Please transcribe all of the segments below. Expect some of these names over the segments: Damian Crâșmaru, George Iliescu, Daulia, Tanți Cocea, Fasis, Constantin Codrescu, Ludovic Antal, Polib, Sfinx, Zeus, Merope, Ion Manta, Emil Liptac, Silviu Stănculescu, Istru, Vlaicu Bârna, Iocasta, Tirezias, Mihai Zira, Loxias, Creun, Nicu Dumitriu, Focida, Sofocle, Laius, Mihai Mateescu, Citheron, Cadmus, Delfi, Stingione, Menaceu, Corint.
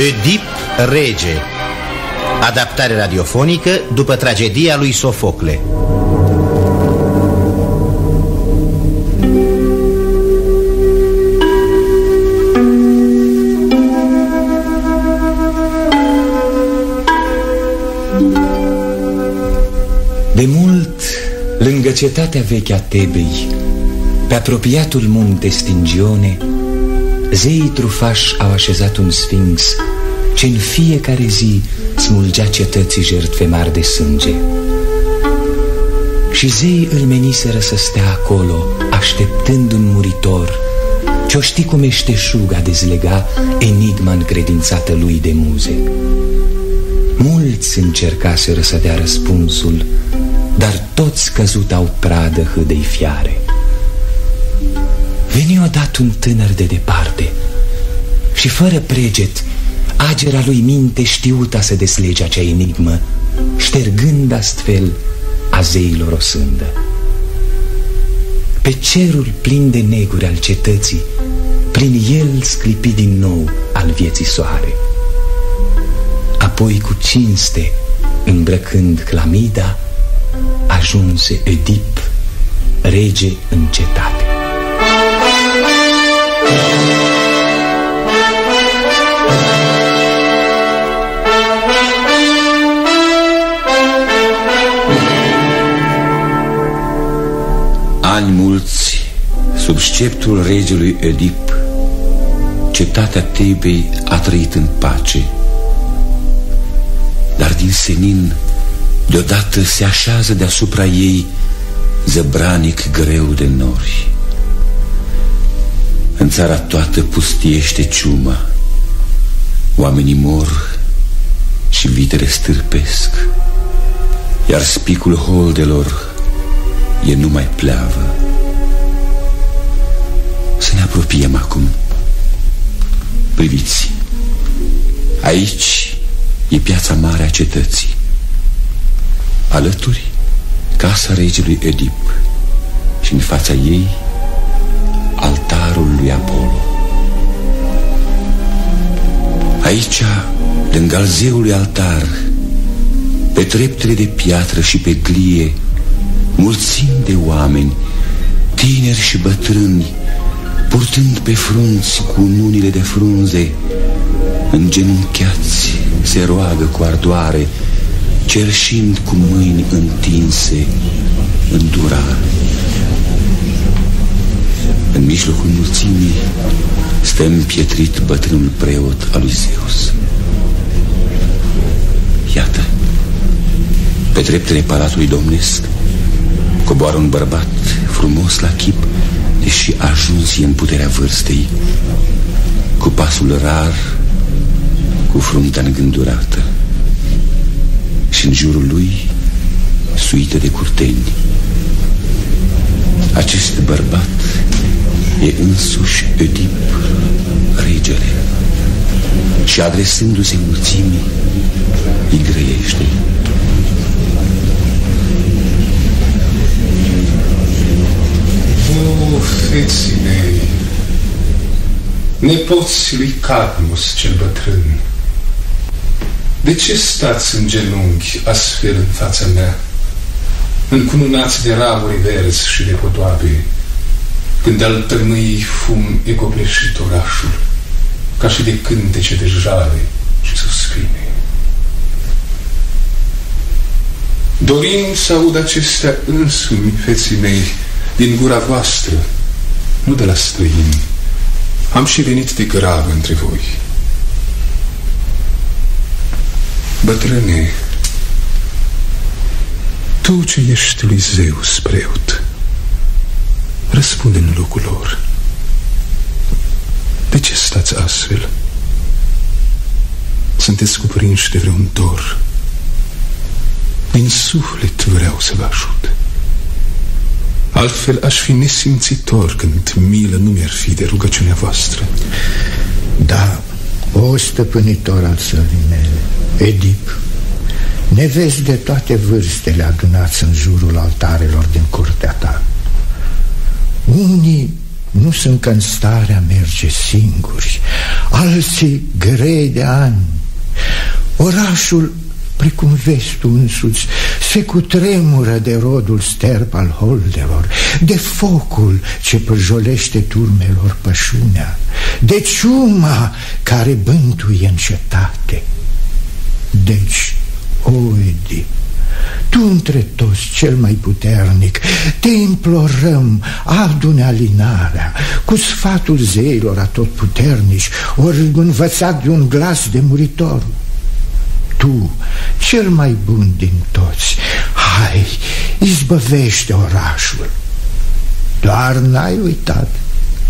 Oedip rege, adaptare radiofonică după tragedia lui Sofocle. De mult, lângă cetatea veche a Tebei, pe apropiatul munte Stingione, zeii trufași au așezat un sfinx ce în fiecare zi smulgea cetății jertfe mari de sânge. Și zeii îl meniseră să stea acolo, așteptând un muritor, ce-o ști cu meșteșug a dezlega enigma încredințată lui de muze. Mulți încercaseră să dea răspunsul, dar toți căzutau pradă hâdei fiare. Veni odată un tânăr de departe și fără preget, agera lui minte știuta să deslege acea enigmă, ștergând astfel a zeilor o sândă. Pe cerul plin de neguri al cetății, prin el sclipi din nou al vieții soare. Apoi cu cinste, îmbrăcând clamida, ajunse Oedip, rege în cetate. Ani mulți, sub sceptrul regelui Oedip, cetatea Tebei a trăit în pace. Dar din senin, deodată se așează deasupra ei zăbranic greu de nori. În țara toată pustiește ciuma, oamenii mor și vitele stârpesc, iar spicul holdelor e numai pleavă. Să ne apropiem acum. Priviți, aici e piața mare a cetății, alături casa regelui Oedip și în fața ei altarul lui Apollo. Aici, lângă al zeului altar, pe treptele de piatră și pe glie, mulțimi de oameni, tineri și bătrâni, purtând pe frunți cununile de frunze, îngenunchiați se roagă cu ardoare, cerșind cu mâini întinse îndurare. În mijlocul mulțimii stă împietrit bătrânul preot al lui Zeus. Iată, pe treptele palatului domnesc coboară un bărbat frumos la chip, deși ajuns e în puterea vârstei, cu pasul rar, cu fruntea îngândurată, și în jurul lui suită de curteni. Acest bărbat e însuși Oedip, regele, și adresându-se mulțimii, îi grăiește. O, feții mei, nepoți lui Cadmus cel bătrân, de ce stați în genunchi astfel în fața mea, încununați de ramuri verzi și de podoabe, când al tămâii fum e copleșit orașul, ca și de cântece de jale și suspine? Dorim să aud acestea însumi, feții mei, din gura voastră, nu de la străini. Am și venit de grav între voi. Bătrâne, tu ce ești lui Zeus preot, răspunde în locul lor. De ce stați astfel? Sunteți cuprinși de vreun dor. Din suflet vreau să vă ajut, altfel aș fi nesimțitor când milă nu mi-ar fi de rugăciunea voastră. Da, o stăpânitor al țării mele, Oedip, nevezi de toate vârstele adunați în jurul altarelor din curtea ta. Unii nu sunt că în starea merge singuri, alții grei de ani. Orașul, precum vezi tu însuți, se cutremură de rodul sterp al holdelor, de focul ce pârjolește turmelor pășunea, de ciuma care bântuie în cetate. Deci, Oedip, tu între toți cel mai puternic, te implorăm, adu-ne alinarea cu sfatul zeilor atotputernici, ori învățat de un glas de muritor. Tu, cel mai bun din toți, hai, izbăvește orașul. Doar n-ai uitat,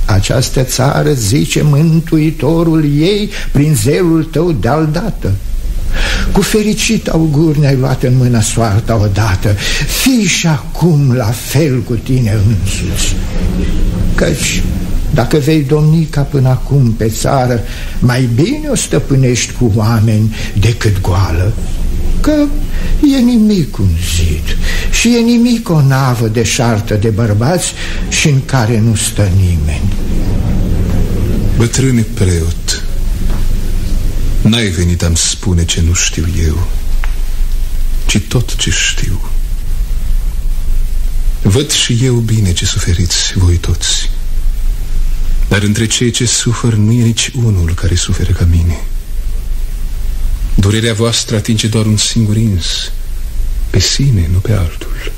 această țară, zice Mântuitorul ei, prin zelul tău de-aldată. Cu fericit augur ne-ai luat în mână soarta odată, fii și acum la fel cu tine însuți. Căci dacă vei domni ca până acum pe țară, mai bine o stăpânești cu oameni decât goală, că e nimic un zid și e nimic o navă deșartă de bărbați și în care nu stă nimeni. Bătrâne preot, n-ai venit a-mi spune ce nu știu eu, ci tot ce știu. Văd și eu bine ce suferiți voi toți, dar între cei ce sufăr nu e nici unul care suferă ca mine. Durerea voastră atinge doar un singur ins, pe sine, nu pe altul.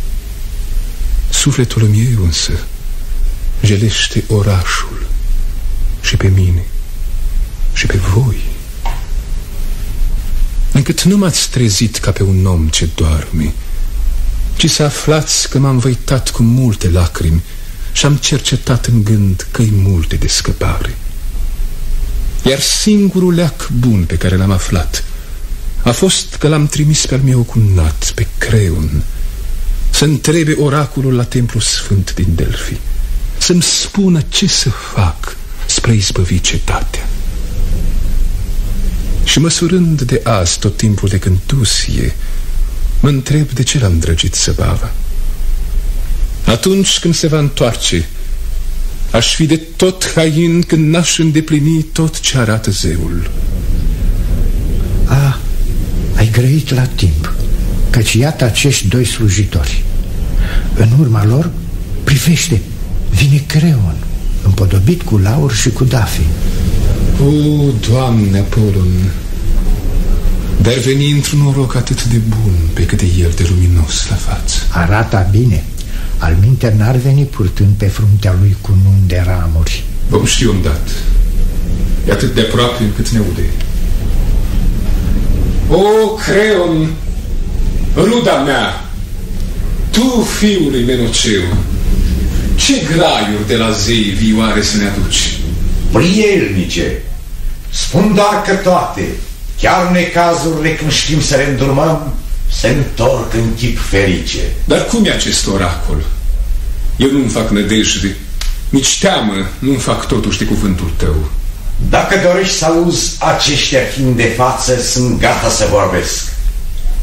Sufletul meu însă jelește orașul și pe mine și pe voi, încât nu m-ați trezit ca pe un om ce doarme, ci să aflați că m-am văitat cu multe lacrimi și am cercetat în gând căi multe de scăpare. Iar singurul leac bun pe care l-am aflat a fost că l-am trimis pe-al meu cumnat, pe Creun, să întrebe oracolul la templul sfânt din Delfi, să-mi spună ce să fac spre izbăvi cetatea. Și măsurând de azi tot timpul de cântusie, mă întreb de ce l-am drăgit săbava. Atunci când se va întoarce, aș fi de tot hain când n-aș îndeplini tot ce arată zeul. A, ai grăit la timp, căci iată acești doi slujitori. În urma lor, privește, vine Creun, împodobit cu lauri și cu dafii. O, Doamne, Apollon, dar veni într-un noroc atât de bun pe cât e el de luminos la față. Arată bine, alminte n-ar veni purtând pe fruntea lui cunun de ramuri. Vom ști undat, e atât de aproape încât ne ude. O, Creon, ruda mea, tu, fiului Menaceu, ce graiuri de la zei vioare să ne aduci? Prielnice, spun doar că toate, chiar necazurile când știm să le îndurmăm, se întorc în chip ferice. Dar cum e acest oracol? Eu nu-mi fac nădejde, nici teamă nu-mi fac totuși de cuvântul tău. Dacă dorești să auzi, aceștia fiind de față, sunt gata să vorbesc.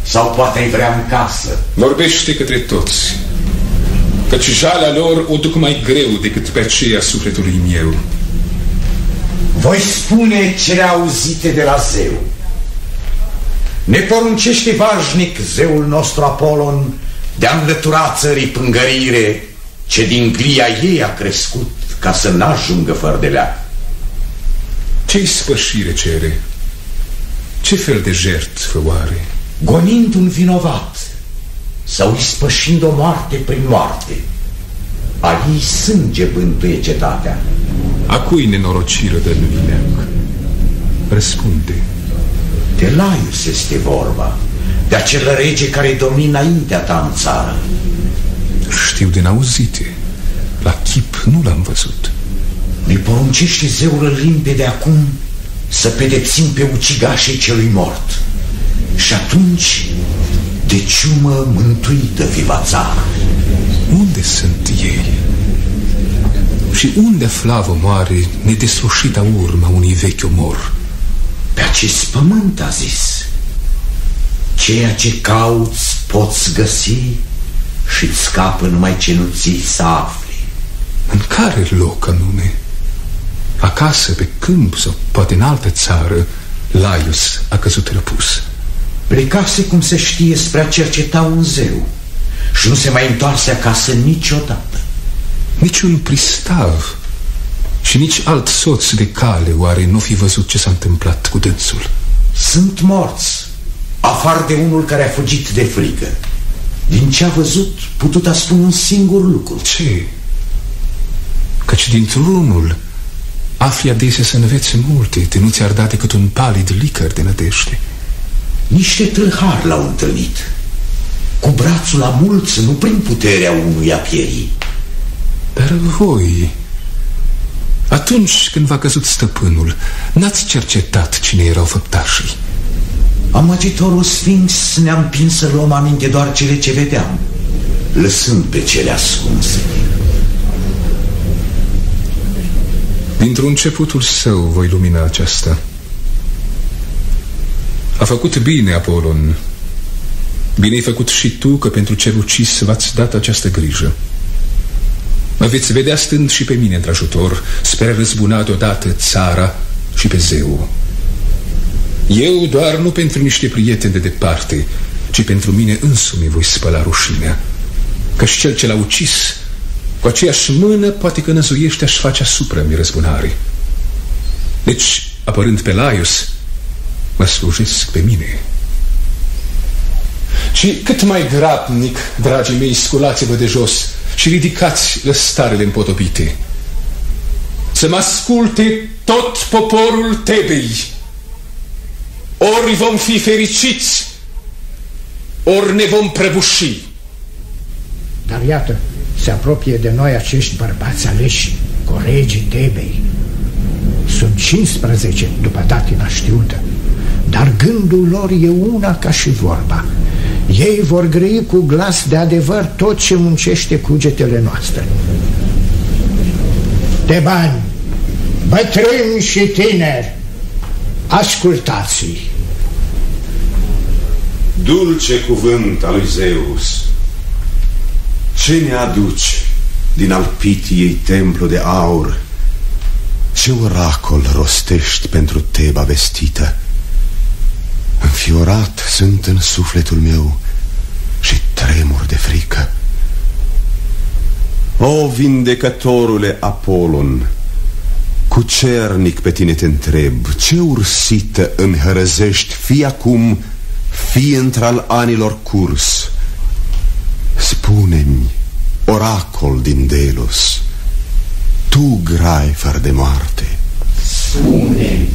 Sau poate îi vrea în casă. Vorbește către toți, căci jalea lor o duc mai greu decât pe aceea sufletului meu. Voi spune cele auzite de la zeu. Ne poruncește vașnic zeul nostru Apollon de-a înlătura țării pângărire, ce din glia ei a crescut, ca să n-ajungă fără de leac. Ce-i spășire cere? Ce fel de jertfă oare? Gonind un vinovat sau ispășind o moarte prin moarte, a ei sânge bântuie cetatea. A cui nenorociră de lui leac? Răspunde. De Laius este vorba, de acel rege care domina înaintea ta în țară. Știu din auzite, la chip nu l-am văzut. Ne poruncește zeul limpede de acum să pedepsim pe ucigașii celui mort. Și atunci, de ciumă mântuită fi va țară. Unde sunt ei? Și unde flavă moare nedeslușita urma unui vechi omor? Pe acest pământ, a zis, ceea ce cauți poți găsi și-ți scapă numai ce nu ți-i să afli. În care loc anume? Acasă, pe câmp sau poate în altă țară, Laius a căzut răpus. Plecase, cum se știe, spre a cerceta un zeu și nu se mai întoarse acasă niciodată. Nici un pristav și nici alt soț de cale oare nu fi văzut ce s-a întâmplat cu dânsul? Sunt morți, afară de unul care a fugit de frigă. Din ce a văzut, putut a spune un singur lucru. Ce? Căci dintr-unul afli adesea să înveți multe, te nu ți-ar da decât un palid licăr de nădejde. Niște tâlhari l-au întâlnit, cu brațul la mulți, nu prin puterea unuia pierii. Dar voi, atunci când v-a căzut stăpânul, n-ați cercetat cine erau făptașii? Amăgitorul Sfinx ne-a împins să luăm aminte doar cele ce vedeam, lăsând pe cele ascunse. Dintr-un începutul său voi lumina aceasta. A făcut bine, Apollon. Bine-ai făcut și tu că pentru cel ucis v-ați dat această grijă. Mă veți vedea stând și pe mine într-ajutor, spre a răzbuna deodată țara și pe zeu. Eu doar nu pentru niște prieteni de departe, ci pentru mine însumi voi spăla rușinea. Că și cel ce l-a ucis, cu aceeași mână, poate că năzuiește aș face asupra-mi răzbunare. Deci, apărând pe Laius, mă slujesc pe mine. Și cât mai grabnic, dragii mei, sculați-vă de jos și ridicați lăstarele împotopite. Să mă asculte tot poporul Tebei. Ori vom fi fericiți, ori ne vom prăbuși. Dar iată, se apropie de noi acești bărbați aleși, coregii Tebei. Sunt 15 după datina știută, dar gândul lor e una ca și vorba. Ei vor grăi cu glas de adevăr tot ce muncește cugetele noastre. Tebani, bătrâni și tineri, ascultați-i! Dulce cuvânt al lui Zeus, ce ne aduci din al Pitiei templu de aur? Ce oracol rostești pentru Teba vestită? Înfiorat sunt în sufletul meu și tremur de frică. O, vindecătorule Apollon, cu cernic pe tine te întreb, ce ursită îmi hărăzești, fie acum, fie într-al anilor curs? Spune-mi, oracol din Delos, tu, grai fără de moarte, spune-mi,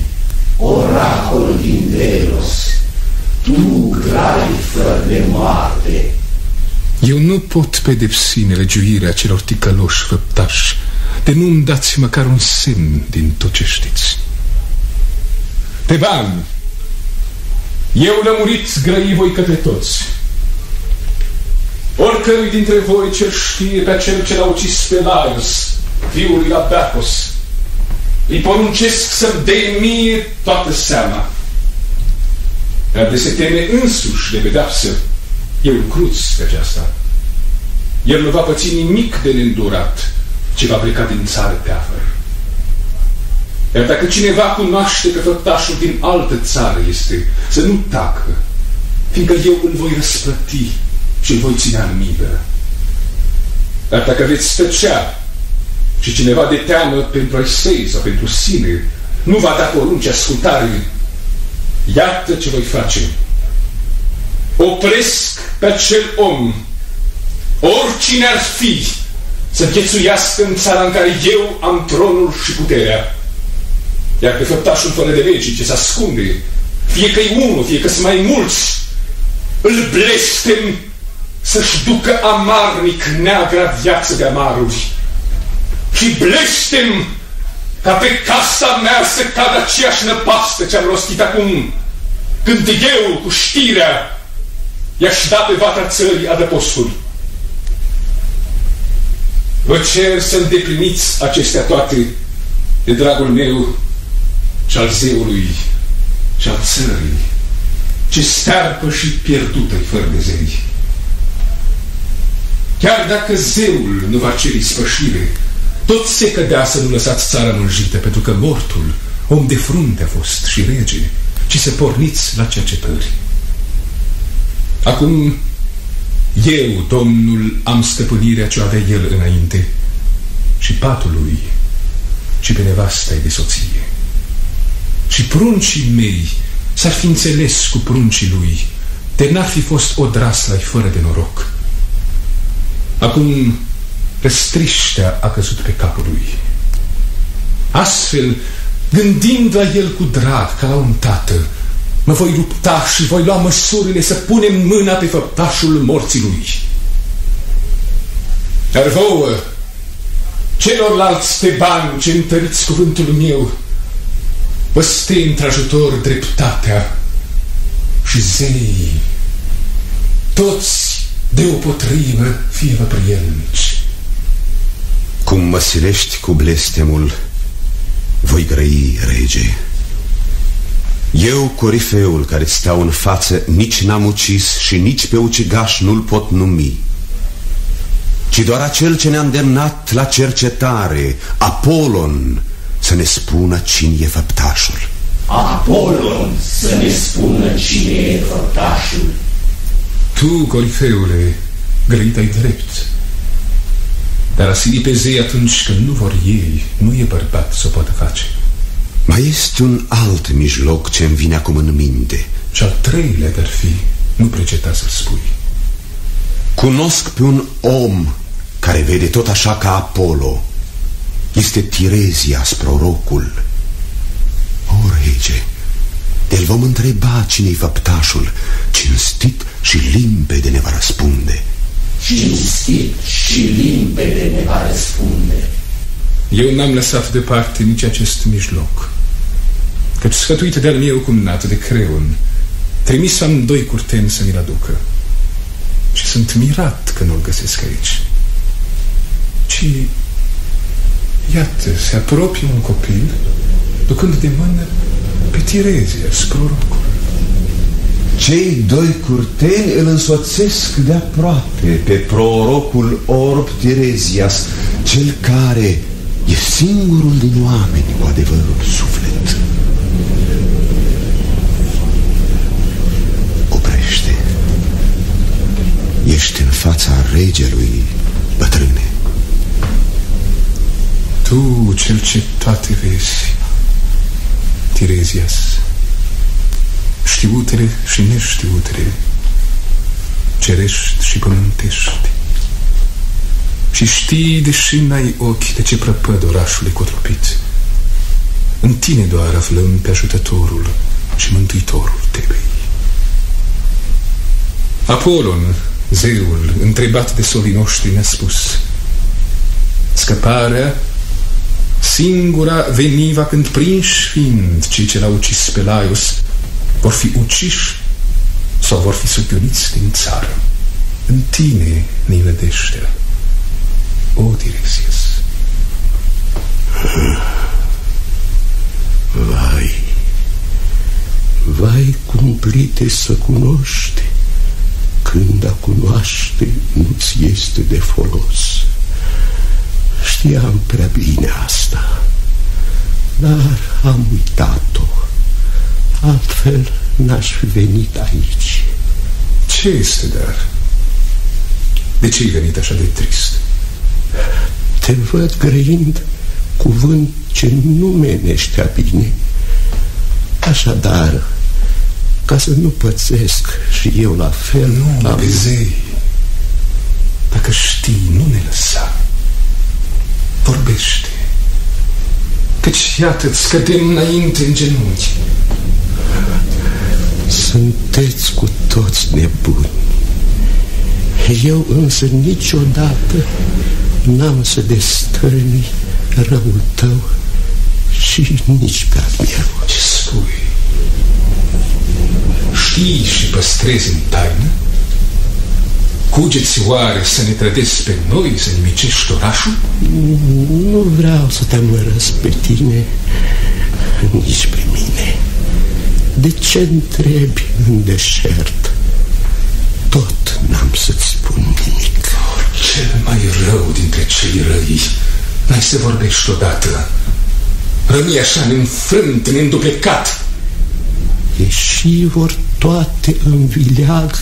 oracol din Delos, tu, grai fără de moarte. Eu nu pot pedepsi nelegiuirea celor ticăloși făptași, de nu-mi dați măcar un semn din tot ce știți. Teban, eu lămurit grăi voi către toți. Oricărui dintre voi ce știe pe acel ce l-a ucis pe Laius, fiul lui la Beacos, îi poruncesc să-mi dea mie toată seama. Dar de se teme însuși de pedeapsă, e un cruț pe aceasta. El nu va păți nimic de neîndurat, ce va pleca din țară pe afară. Iar dacă cineva cunoaște că făptașul din altă țară este, să nu tacă, fiindcă eu îl voi răsplăti și îl voi ține în milă. Dar dacă veți tăcea și cineva de teamă pentru ai săi sau pentru sine nu va da porunci ascultare, iată ce voi face. Opresc pe acel om, oricine ar fi, să viețuiască în țara în care eu am tronul și puterea. Iar pe făptașul fără de legii ce se ascunde, fie că-i unul, fie că-s mai mulți, îl blestem să-și ducă amarnic neagra viață de amaruri. Și blestem ca pe casa mea să cadă aceeași năpastă ce-am rostit acum, când eu, cu știrea, i-aș da pe vatra țării adăpostul. Vă cer să îndepliniți acestea toate de dragul meu și al zeului și al țării, ce stearpă și pierdută fără de zei. Chiar dacă zeul nu va ceri spășire, Tot se cădea să nu lăsați țara mânjită, pentru că mortul, om de frunte a fost și rege, ci să porniți la cercetări. Acum, eu, Domnul, am stăpânirea ce avea el înainte, și patul lui, și pe nevasta-i de soție. Și pruncii mei s-ar fi înțeles cu pruncii lui, de n-ar fi fost odrasla-i fără de noroc. Acum, răstriștea a căzut pe capul lui. Astfel, gândind la el cu drag, ca la un tată, mă voi lupta și voi lua măsurile să punem mâna pe făptașul morții lui. Dar vouă, celorlalți tebani ce întăriți cuvântul meu, vă stă într-ajutor dreptatea și zeii, toți deopotrivă fie vă prielnici. Cum mă silești cu blestemul, voi grăi, rege. Eu, corifeul care stau în față, nici n-am ucis și nici pe ucigaș nu-l pot numi, ci doar acel ce ne-a îndemnat la cercetare, Apollon, să ne spună cine e făptașul. Apollon să ne spună cine e făptașul. Tu, corifeule, grăit ai drept, dar a sili pe zei atunci când nu vor ei, nu e bărbat să o poată face. Mai este un alt mijloc ce-mi vine acum în minte. Și-al treilea de-ar fi, nu preceta să-l spui. Cunosc pe un om care vede tot așa ca Apollo. Este Tiresias, prorocul. O, rege, el vom întreba cine-i făptașul. Cinstit și limpede ne va răspunde. Cinstit și limpede ne va răspunde. Eu n-am lăsat departe nici acest mijloc, căci sfătuit de-al meu cumnat de Creun, trimis am doi curteni să mi-l aducă, și sunt mirat că nu-l găsesc aici. Ci, iată, se apropie un copil, ducând de mână pe Tiresias, prorocul. Cei doi curteni îl însoțesc de-aproape pe prorocul orb Tiresias, cel care e singurul din oameni cu adevărul suflet. Oprește. Ești în fața regelui, bătrâne. Tu, cel ce toate vezi, Tiresias, știutele și neștiutele, cerești și pământești, și știi, deși n-ai ochi, de ce prăpăd orașul cotropit. În tine doar aflăm pe ajutătorul și mântuitorul Tebei. Apollon, zeul, întrebat de solii noștri, ne-a spus: scăparea singura veniva când, prinși fiind cei ce l-au ucis pe Laius, vor fi uciși sau vor fi supioniți din țară. În tine ne vedește-l. O, Tiresias. Vai, vai cumplite să cunoști, când a cunoaște nu-ți este de folos. Știam prea bine asta, dar am uitat-o, altfel n-aș fi venit aici. Ce este, dar? De ce ai venit așa de trist? Te văd grăind cuvânt ce nu meneștea bine. Așadar, ca să nu pățesc și eu la fel... Nu, pe zei, dacă știi, nu ne lăsa. Vorbește, căci iată-ți scădem înainte în genunchi. Sunteți cu toți nebuni. Eu însă niciodată n-am să destărni răul tău și nici pe-al meu. Ce spui? Știi și păstrezi în taină? Cugeți oare să ne trădezi pe noi, să nimicești orașul? Nu vreau să te amărăsc pe tine, nici pe mine. De ce întrebi în deșert? Tot n-am să-ți spun nimic. Cel mai rău dintre cei răi N-ai să vorbești odată. Rămâi așa, neînfrânt, neînduplecat. Ieși vor toate în vileag,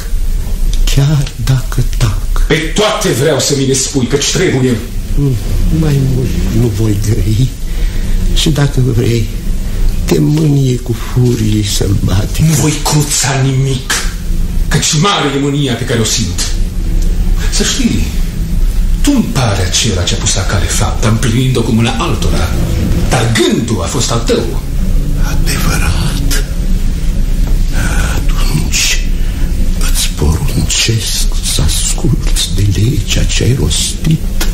chiar dacă tac. Pe toate vreau să mi le spui, căci trebuie. Mai mult nu voi grăi și dacă vrei, te mânie cu furie sălbatică. Nu voi cruța nimic, căci mare e mânia pe care o simt. Să știi, tu-mi pare acela ce-a pus la cale fapta, împlinind-o cu mâna altora, dar gândul a fost al tău. Adevărat. Atunci îți poruncesc să asculți de legea ce ai rostit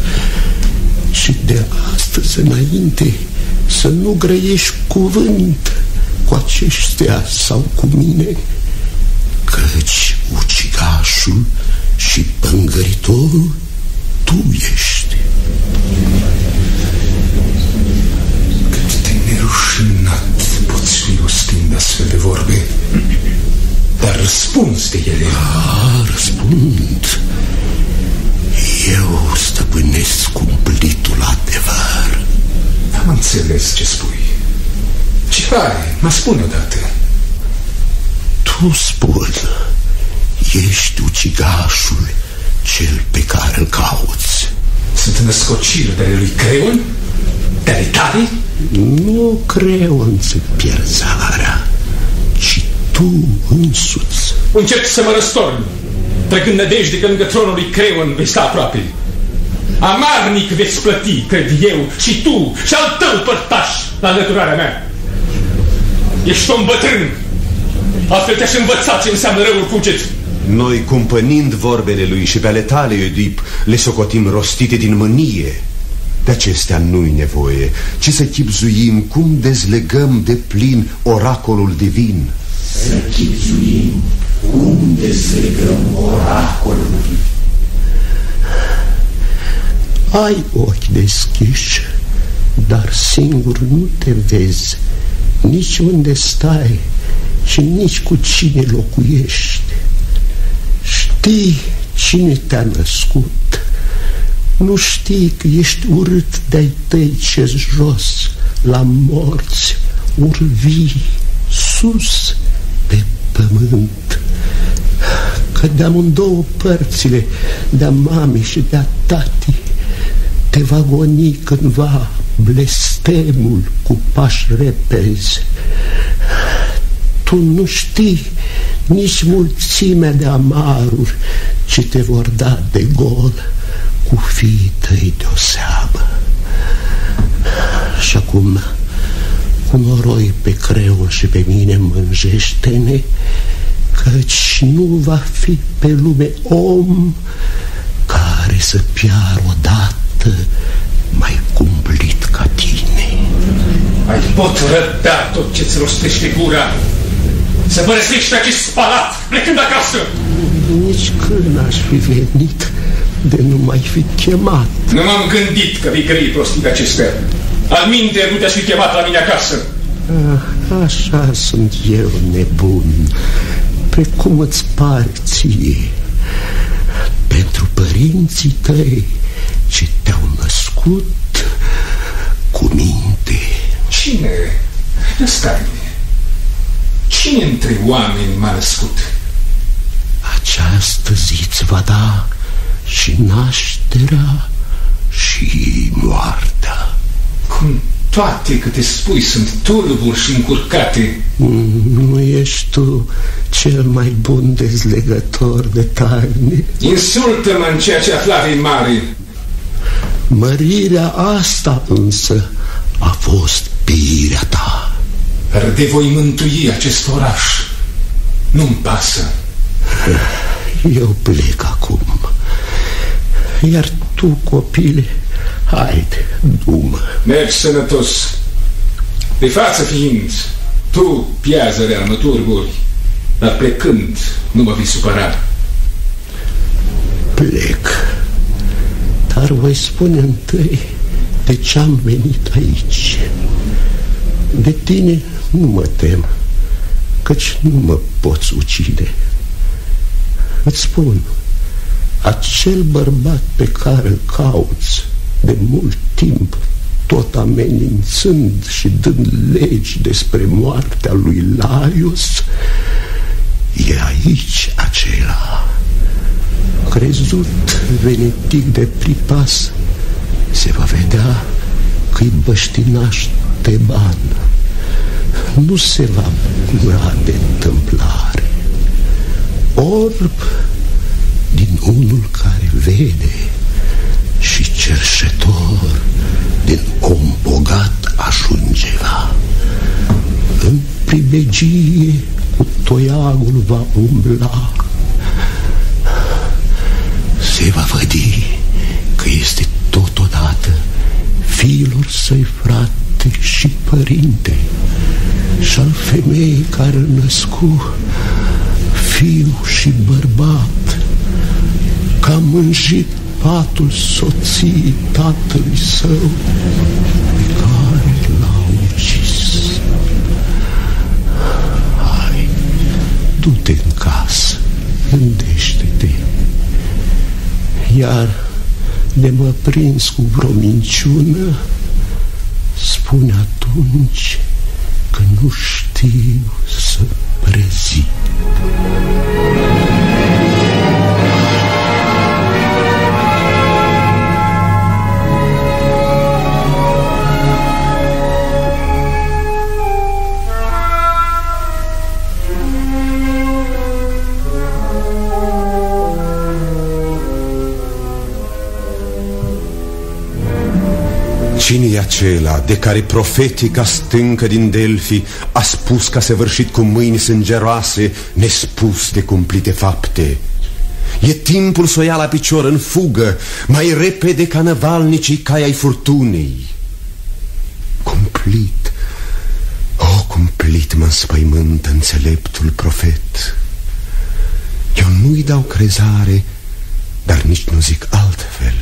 și de astăzi înainte să nu grăiești cuvânt cu aceștia sau cu mine, căci ucigașul și pângăritorul tu ești. Cât de nerușinat poți fi rostind astfel de vorbe, dar răspunzi de ele. Răspund. Eu stăpânesc cumplitul adevăr. Am înțeles ce spui. Ce pare? Mă spune odată. Tu spun. Ești ucigașul cel pe care îl cauți. Sunt născocire de lui Creun? De ale tale? Nu Creun ți pierd zahara, ci tu însuți. Încep să mă răstorn, trecând nădejde că lângă tronul lui Creun vei sta aproape. Amarnic veți plăti, cred eu, și tu, și al tău părtaș la înlăturarea mea. Ești om bătrân, altfel te-aș învăța ce înseamnă răul cuget. Noi, cumpănind vorbele lui și pe ale tale, Oedip, le socotim rostite din mânie. De acestea nu-i nevoie, ci să chipzuim cum dezlegăm de plin oracolul divin. Să chipzuim cum dezlegăm oracolul divin. Ai ochi deschiși, dar singur nu te vezi, nici unde stai și nici cu cine locuiești. Știi cine te-a născut, nu știi că ești urât de-ai tăi ce-s jos, la morți, urvii, sus, pe pământ. Că de-am în două părțile, de-a mamei și de-a tatii, te va goni cândva blestemul cu pași repezi. Tu nu știi nici mulțimea de amaruri ce te vor da de gol cu fiii tăi de-o seamă. Și acum, cu noroi pe Creun și pe mine mânjește-ne, căci nu va fi pe lume om care să piară odată mai cumplit ca tine. Ai pot răbda tot ce-ți rostește gura, să părăsești acest palat, plecând acasă! Nici când aș fi venit de nu mai fi chemat. Nu m-am gândit că vei grăi prostii de acestea. Alminte, nu te-aș fi chemat la mine acasă. Așa sunt eu, nebun, precum îți pare ție. Pentru părinții tăi ce te-au născut cu minte. Cine? Stai. Cine între oameni m-a născut? Această zi îți va da și nașterea și moartea. Cum toate câte spui sunt tulburi și încurcate. Nu ești tu cel mai bun dezlegător de taine. Insultă-mă în ceea ce aflavei mare. Mărirea asta însă a fost pirea ta. Râde voi mântui acest oraș. Nu-mi pasă. Eu plec acum. Iar tu, copile, haide, du-mă. Mergi sănătos. De față fiind, tu, piazărea, mă turburi, dar plecând nu mă vei supăra. Plec. Dar voi spune întâi de ce am venit aici. De tine nu mă tem, căci nu mă poți ucide. Îți spun, acel bărbat pe care îl cauți de mult timp, tot amenințând și dând legi despre moartea lui Laius, e aici acela, crezut venetic de pripas, se va vedea că-i băștinaș teban. Nu se va bucura de întâmplare. Orb din unul care vede și cerșetor din om bogat ajungeva. În pribegie cu toiagul va umbla. Se va vădi că este totodată fiilor săi frate și părinte și-al femeii care născu fiu și bărbat, că a mânjit patul soției tatălui său pe care l-a ucis. Hai, du-te în casă, gândește-te. Iar de mă prins cu vreo minciună, spune atunci că nu știu să prezic. Cine e acela de care profetica stâncă din Delfi a spus că a săvârșit cu mâini sângeroase nespus de cumplite fapte? E timpul să o ia la picior în fugă, mai repede ca năvalnicii cai ai furtunei. Cumplit, oh, cumplit mă înspăimântă înțeleptul profet. Eu nu-i dau crezare, dar nici nu zic altfel.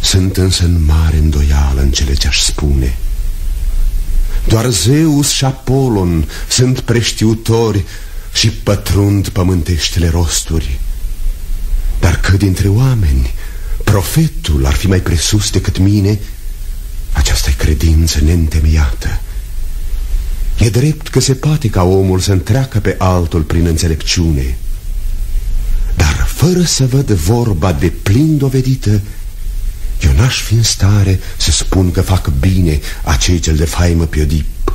Sunt însă în mare îndoială în cele ce-aș spune. Doar Zeus și Apollon sunt preștiutori și pătrund pământeștele rosturi. Dar că dintre oameni profetul ar fi mai presus decât mine, aceasta e credință neîntemeiată. E drept că se poate ca omul să întreacă pe altul prin înțelepciune, dar fără să văd vorba de plin dovedită, eu n-aș fi în stare să spun că fac bine acei cel de faimă pe Oedip.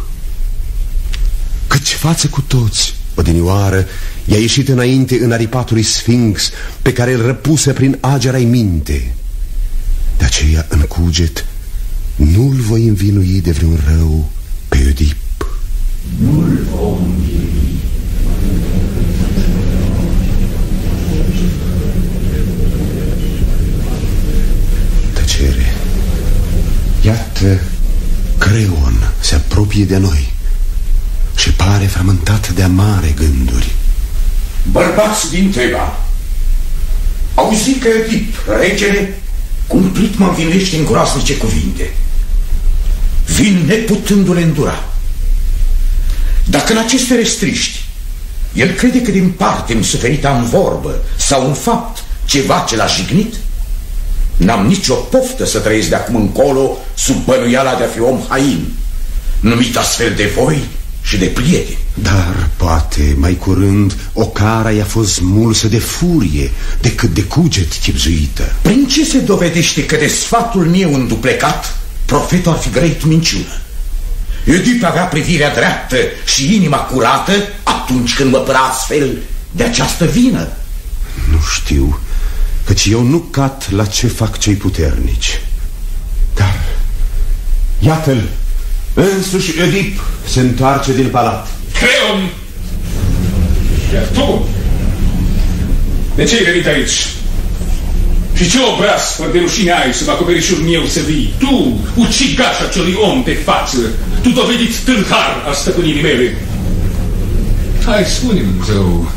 Căci față cu toți, odinioară, i-a ieșit înainte în aripatului Sfinx pe care îl răpuse prin agera-i minte. De aceea, în cuget, nu-l voi învinui de vreun rău pe Oedip. Nu-l vom învinui. Iată, Creun se apropie de noi și pare frământat de amare gânduri. Bărbați din Teba, auzi că Oedip, regele, cumplit mă învinuiește în groaznice cuvinte. Vin neputându-le îndura. Dacă în aceste restriști el crede că din parte mi-a suferit în vorbă sau în fapt ceva ce l-a jignit, n-am nicio poftă să trăiesc de acum încolo sub bănuiala de a fi om hain, numit astfel de voi și de prieteni. Dar poate mai curând ocara i-a fost smulsă de furie decât de cuget chipzuită. Prin ce se dovedește că de sfatul meu înduplecat profetul ar fi grăit minciună? Oedip avea privirea dreaptă și inima curată atunci când mă părea astfel de această vină. Nu știu, căci eu nu cat la ce fac cei puternici. Dar iată-l, însuși Oedip se întoarce din palat. Creun! Iar tu? De ce ai venit aici? Și ce obraz fără de rușine ai sub acoperișul meu să vii? Tu, ucigaș acelui om de față, tu dovedit tâlhar al stăpânirii mele. Hai, spune-mi zău,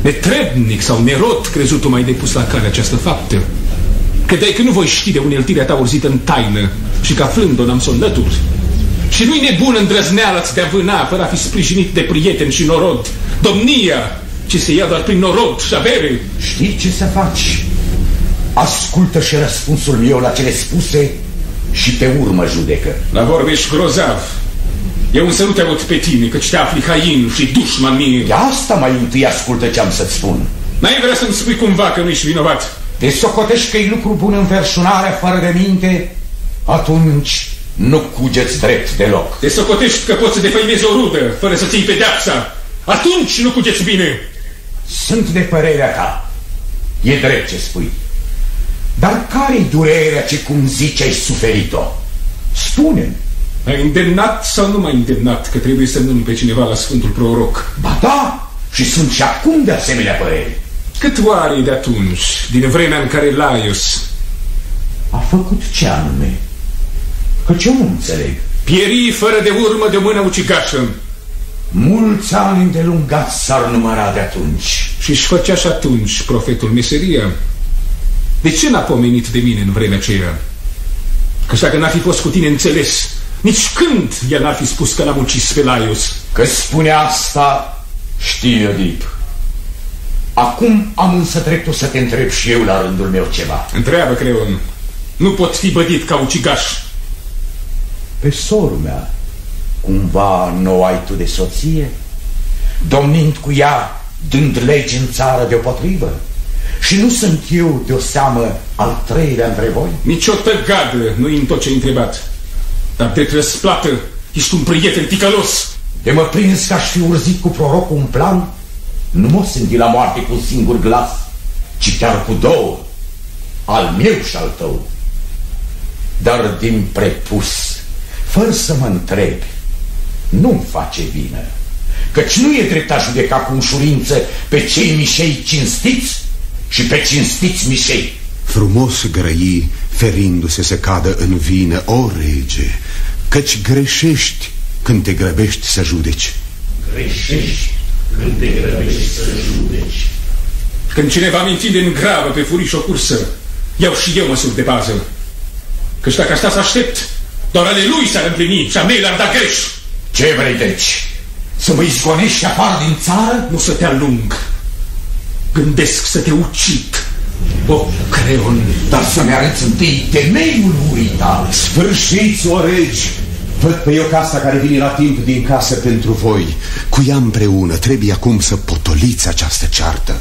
netrebnic sau nerod crezutul mai depus la cale această faptă. Credeai că nu voi ști de uneltirea ta urzită în taină și că aflând-o n-am să o înlături. Și nu-i nebun îndrăzneala-ți de a vâna fără a fi sprijinit de prieteni și norod domnia, ce se ia doar prin norod și avere. Știi ce să faci? Ascultă și răspunsul meu la cele spuse și pe urmă judecă. La vorbe ești grozav. Eu însă nu te aud pe tine, căci te afli hain și dușman mie. De asta mai întâi ascultă ce am să-ți spun. N-ai vrea să-mi spui cumva că nu ești vinovat? Te socotești că-i lucru bun înverșunarea fără de minte? Atunci nu cugeți drept deloc. Te socotești că poți să defăimezi o rudă fără să ții pedeapsa? Atunci nu cugeți bine. Sunt de părerea ta. E drept ce spui. Dar care-i durerea ce, cum zici, ai suferit-o? Spune-mi. Ai îndemnat sau nu m-ai îndemnat că trebuie să numim pe cineva la Sfântul Proroc? Ba da, și sunt și acum de asemenea păreri. Cât oare de atunci, din vremea în care Laius a făcut ce anume? Că ce nu înțeleg? Pierii fără de urmă de o mână ucigașă. Mulți ani îndelungați s-ar număra de atunci. Și-și făcea și atunci profetul meseria. De ce n-a pomenit de mine în vremea aceea? Că dacă n-ar fi fost cu tine înțeles, nici când el n-ar fi spus că l-am ucis pe Laius. Că spune asta, știe Oedip. Acum am însă dreptul să te întreb și eu la rândul meu ceva. Întreabă, Creun. Nu pot fi bădit ca ucigaș. Pe sorul mea, cumva nu ai tu de soție? Domnind cu ea, dând legi în țară deopotrivă? Și nu sunt eu de-o seamă al treilea între voi? Nici o tăgadă nu-i în tot ce-ai întrebat. Dar te răsplată, ești un prieten ticălos. De mă prins că aș fi urzit cu prorocul un plan? Nu mă sândi la moarte cu un singur glas, ci chiar cu două, al meu și al tău. Dar din prepus, fără să mă întrebi, nu-mi face vină, căci nu e drept a judeca cu ușurință pe cei mișei cinstiți și pe cinstiți mișei. Frumos grăi, ferindu-se să cadă în vină, o rege, căci greșești când te grăbești să judeci. Greșești când te grăbești să judeci. Când cineva mi întinde în gravă pe furiș o cursă, iau și eu măsuri de bază. Căci dacă asta să aștept, doar ale lui s-ar împlini și a mei l-ar da greș. Ce vrei deci? Să mă izgonești afară din țară? Nu să te alung. Gândesc să te ucid. O, Creon, dar să-mi arăți întâi temeiul urii tale. Sfârșiți, o regi! Văd pe eu casa care vine la timp din casă pentru voi. Cu ea împreună trebuie acum să potoliți această ceartă.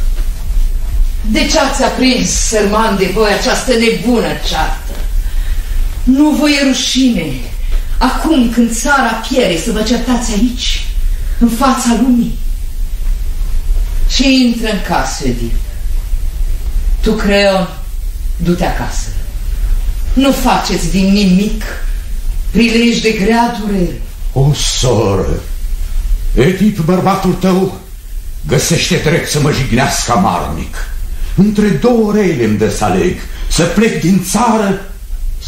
De ce ați aprins, sărman de voi, această nebună ceartă? Nu vă e rușine, acum când țara piere, să vă certați aici, în fața lumii? Și intră în casă, Oedip. Tu, Creon, du-te acasă. Nu faceți din nimic prilej de grea durere. O, soră, Oedip, bărbatul tău, găsește drept să mă jignească amarnic. Între două rele îmi dă să aleg, să plec din țară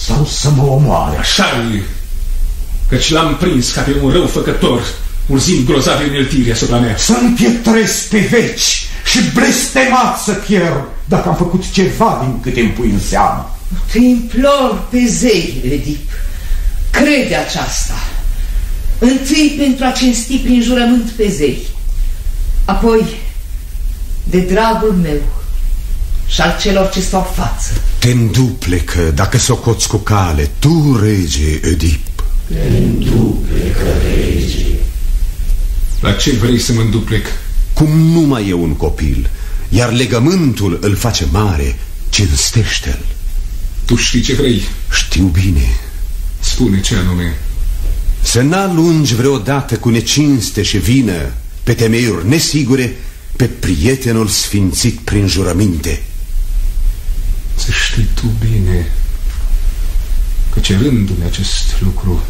sau să mă omoare. Așa-i, căci l-am prins ca pe un răufăcător, urzind grozave îneltiri asupra mea. Să-mi pietresc pe veci și blestemat să pierd dacă am făcut ceva din câte îmi pui în seamă. Te implor pe zei, Oedip. Crede aceasta. Întâi pentru a cinsti prin jurământ pe zei, apoi de dragul meu și al celor ce stau față. Te înduplecă dacă socoți cu cale, tu, rege Oedip. Te înduplecă, rege. La ce vrei să mă înduplec? Cum nu mai e un copil, iar legământul îl face mare, cinstește-l. Tu știi ce vrei? Știu bine. Spune ce anume. Să n-alungi vreodată cu necinste și vină, pe temeiuri nesigure, pe prietenul sfințit prin jurăminte. Să știi tu bine că cerându-mi acest lucru,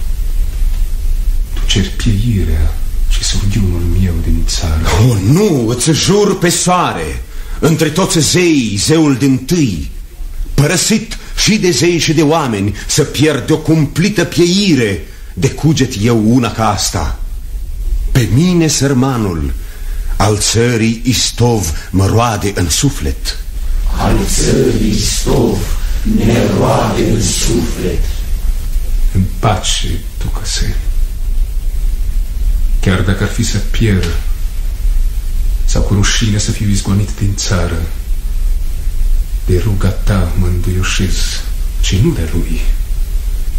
tu ceri pieirea și surghiunul meu din țară. Oh, nu, îți jur pe soare, între toți zeii, zeul dintâi, părăsit și de zei și de oameni, să pierd o cumplită pieire, de cuget eu una ca asta. Pe mine, sărmanul, al țării istov mă roade în suflet. Al țării istov ne roade în suflet. În pace, ducă-se. Chiar dacă ar fi să pierd sau cu rușine să fiu izgonit din țară, de ruga ta mă înduioșez, ci nu de lui,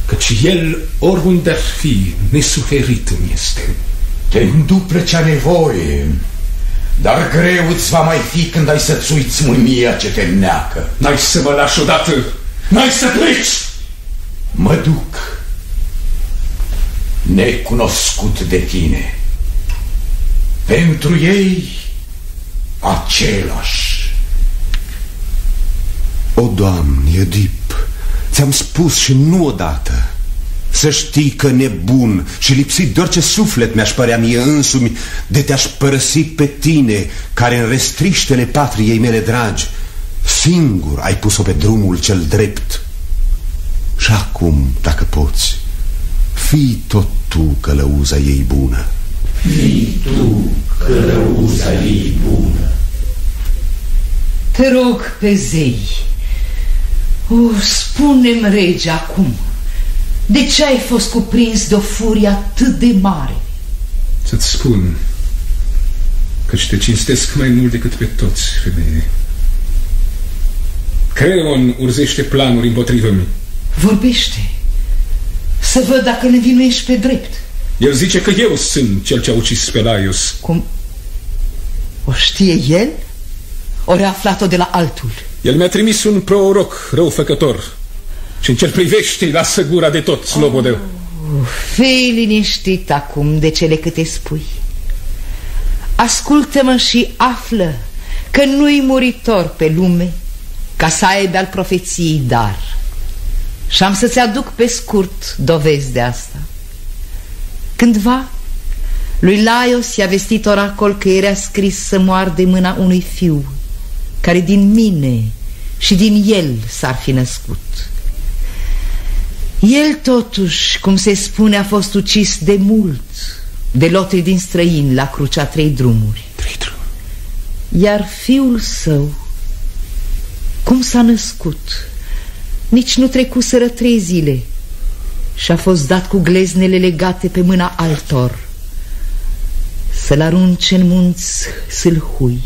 căci el, oriunde ar fi, nesuferit îmi este. Te înduplă ce-a nevoie, dar greu îți va mai fi când ai să-ți uiți mânia ce te neacă. N-ai să mă lași odată, n-ai să pleci! Mă duc, necunoscut de tine. Pentru ei, același. O, Doamne, Oedip, ți-am spus și nu odată. Să știi că nebun și lipsit de orice suflet mi-aș părea mie însumi de te-aș părăsi pe tine, care în restriștele patriei mele dragi, singur ai pus-o pe drumul cel drept. Și acum, dacă poți, fii tot tu călăuza ei bună. Fii tu călăuza ei bună. Te rog pe zei, o, spune-mi, rege, acum, de ce ai fost cuprins de o furie atât de mare? Să-ți spun, căci te cinstesc mai mult decât pe toți, femeie. Creun urzește planuri împotriva mea. Vorbește, să văd dacă ne vinuiești pe drept. El zice că eu sunt cel ce a ucis pe Laius. Cum? O știe el? Ori a aflat-o de la altul? El mi-a trimis un proroc răufăcător și în cel privește lasă gura de tot, slobodeu. Fii liniștit acum de cele câte spui. Ascultă-mă și află că nu-i muritor pe lume ca să aibă al profeției dar. Și am să-ți aduc pe scurt dovezi de asta. Cândva, lui Laius i-a vestit oracol că era scris să moară de mâna unui fiu, care din mine și din el s-ar fi născut. El totuși, cum se spune, a fost ucis de mult, de lotri din străini la crucea Trei Drumuri. Iar fiul său, cum s-a născut, nici nu trecuseră 3 zile și a fost dat cu gleznele legate pe mâna altor să-l arunce în munți Sâlhui.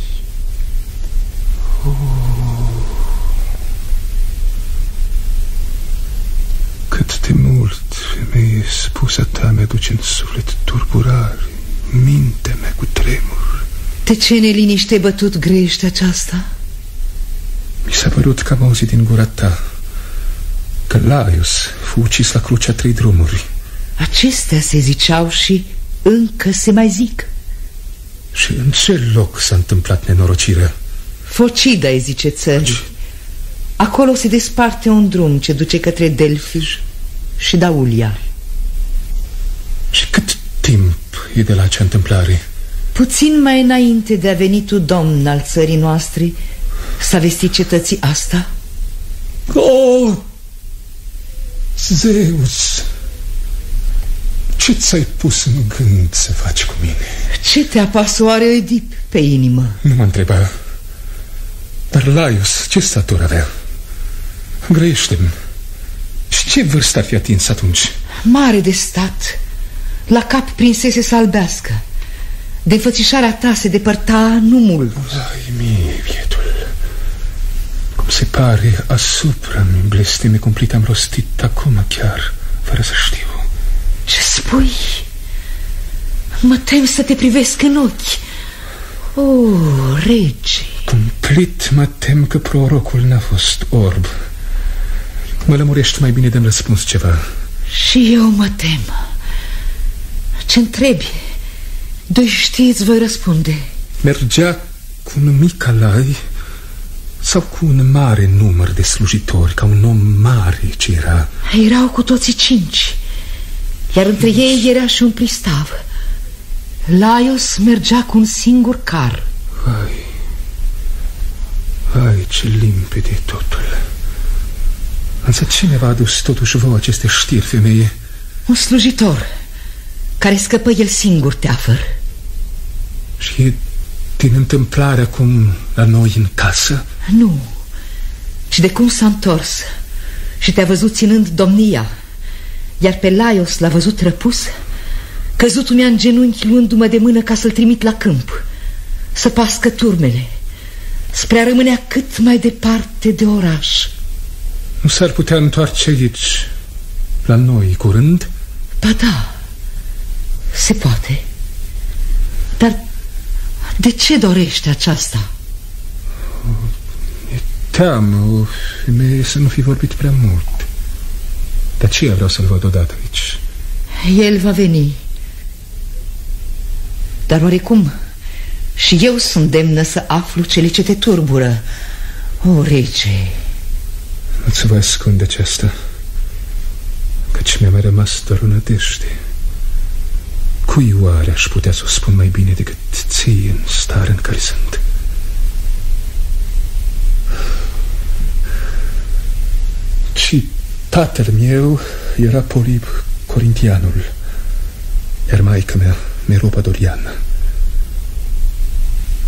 Cât de mult, femeie, spusa ta mi-aduce în suflet turburare, mintea mea cu tremur. De ce neliniște bătut grește aceasta? Mi s-a părut că am auzit din gura ta că Laius fu ucis la crucea Trei Drumuri. Acestea se ziceau și încă se mai zic. Și în ce loc s-a întâmplat nenorocirea? Focida îi zice țării. Acolo se desparte un drum ce duce către Delfi și Daulia. Și cât timp e de la acea întâmplare? Puțin mai înainte de a veni tu, domn al țării noastre, s-a vestit cetății asta. Oh! Zeus, ce ți-ai pus în gând să faci cu mine? Ce te apasă oare, Oedip, pe inimă? Nu mă întreba. Dar Laius, ce statură avea? Grăiește-mi. Și ce vârstă ar fi atins atunci? Mare de stat, la cap prinsese să albească. De înfățișarea ta se depărta nu mult. Vai mie, vietul, cum se pare asupra-mi blesteme cumplite am rostit acum chiar, fără să știu. Ce spui? Mă tem să te privesc în ochi. O, rege, cumplit mă tem că prorocul n-a fost orb. Mă lămurești mai bine de-mi răspuns ceva. Și eu mă tem. Ce întrebi? Doi știți voi răspunde. Mergea cu un mic alai sau cu un mare număr de slujitori, ca un om mare ce era? Erau cu toții 5, iar între ei era și un pristav. Laius mergea cu un singur car. Vai, vai, ce limpede e totul. Însă cine v-a adus totuși vouă aceste știri, femeie? Un slujitor, care scăpă el singur teafăr. Și din întâmplarea cum la noi în casă? Nu, ci de cum s-a întors și te-a văzut ținând domnia. Iar pe Laius l-a văzut răpus, căzutul mi-a în genunchi luându-mă de mână ca să-l trimit la câmp să pască turmele. spre a rămânea cât mai departe de oraș. Nu s-ar putea întoarce aici, la noi, curând? Ba da, se poate. Dar de ce dorește aceasta? E teamă, o femeie, să nu fi vorbit prea mult. De aceea vreau să-l văd odată aici. El va veni. Dar oarecum și eu sunt demnă să aflu cele ce te turbură, o rege. Nu-ți vă ascunde aceasta, căci mi-a mai rămas doar o nădejde. Cui oare aș putea să o spun mai bine decât ție, în starea în care sunt? Și tatăl meu era Polib corintianul, iar maică-mea Merope doriană.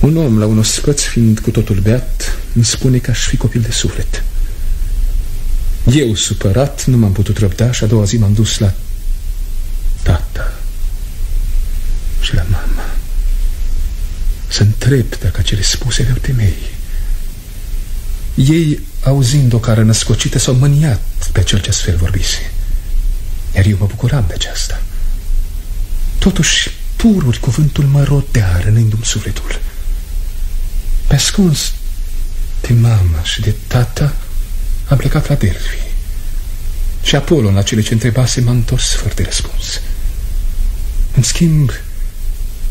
Un om la un ospăț, fiind cu totul beat, îmi spune că aș fi copil de suflet. Eu, supărat, nu m-am putut răbda și a doua zi m-am dus la tata și la mama să întreb dacă acele spuse aveau temei. Ei, auzind-o ca rănăscocită, s-au mâniat pe cel ce astfel vorbise, iar eu mă bucuram de aceasta. Totuși, pururi cuvântul mă rotea, rănindu-mi sufletul. Pe ascuns de mama și de tata am plecat la Delfi și Apollon, la cele ce întrebase, m-a întors fără de răspuns. În schimb,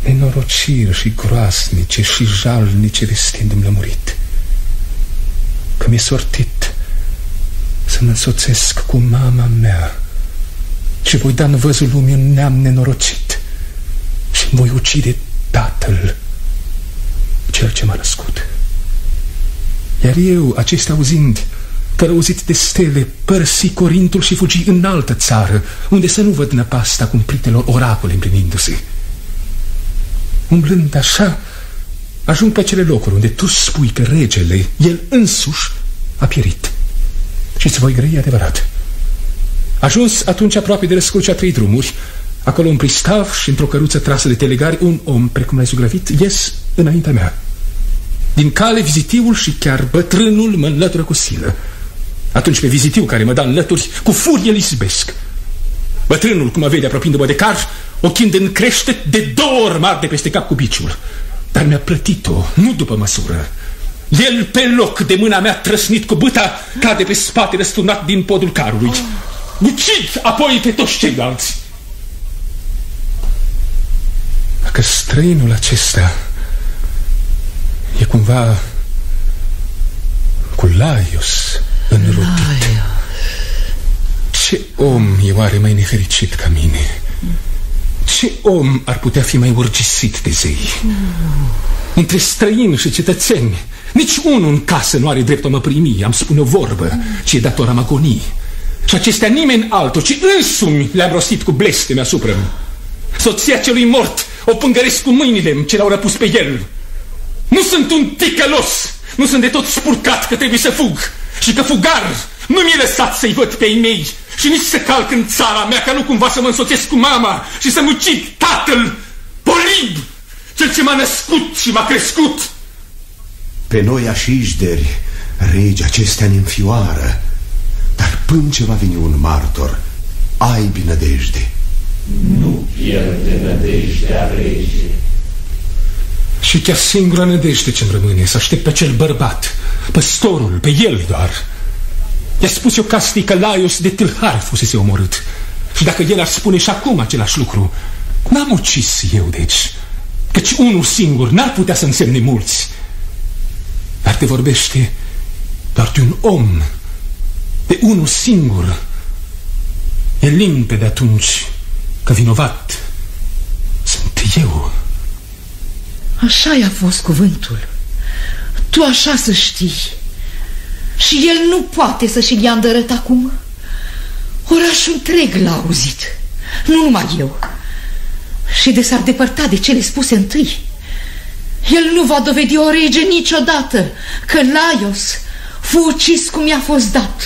nenorociri și groasnice și jalnice vestindu-mi lămurit că mi-e sortit să mă însoțesc cu mama mea și voi da în văzul lumii un neam nenorocit și voi ucide tatăl, cel ce m-a născut. Iar eu, acesta auzind, părăuzit de stele, părăsi Corintul și fugi în altă țară, unde să nu văd năpasta cumplitelor oracole împlinindu-se. Umblând așa, ajung pe acele locuri unde tu spui că regele, el însuși, a pierit. Și-ți voi grăi adevărat. Ajuns atunci aproape de răscrucea trei drumuri, acolo un pristav și într-o căruță trasă de telegari, un om, precum l-ai zugrăvit, ies înaintea mea. Din cale, vizitiul și chiar bătrânul mă înlătură cu silă. Atunci pe vizitiu, care mă da înlături, cu furie îl izbesc. Bătrânul, cum mă vede apropiindu-mă de car, o chinde în crește de două ori mari de peste cap cu biciul. Dar mi-a plătit-o, nu după măsură. El pe loc de mâna mea, trăsnit cu bâta, cade pe spate, răsturnat din podul carului. Ucid apoi pe toți ceilalți. Dacă străinul acesta e cumva cu Laius înrudit, ce om e oare mai nefericit ca mine? Ce om ar putea fi mai urgisit de zei? Între străini și cetățeni, nici unul în casă nu are dreptul mă primi. Am spune o vorbă, ci e dator am agonii. Și acestea nimeni altul, ci însumi le-am rostit cu blesteme asupra-mi. Soția celui mort o pângăresc cu mâinile-mi ce l-au răpus pe el. Nu sunt un ticălos, nu sunt de tot spurcat că trebuie să fug. Și că fugar nu mi-e lăsat să-i văd pe-ai mei și nici să calc în țara mea, ca nu cumva să mă însoțesc cu mama și să-mi ucid tatăl, Polib, cel ce m-a născut și m-a crescut. Pe noi așișderi, regi acestea ne înfioară, dar până ce va veni un martor, ai binădejde. Nu pierde nădejdea, rege. Și chiar singura nădejde ce-mi rămâne, să aștept pe cel bărbat, păstorul, pe el doar. I-a spus eu castii că Laius de tâlhar fusese omorât. Și dacă el ar spune și acum același lucru, n-am ucis eu, deci, căci unul singur n-ar putea să însemne mulți. Dar te vorbește doar de un om, de unul singur. E limpede atunci că vinovat sunt eu. Așa i-a fost cuvântul. Tu așa să știi. Și el nu poate să-și ia îndărât acum. Orașul întreg l-a auzit, nu numai eu. Și de s-ar depărta de cele spuse întâi, el nu va dovedi, o rege, niciodată că Laius fu ucis cum i-a fost dat,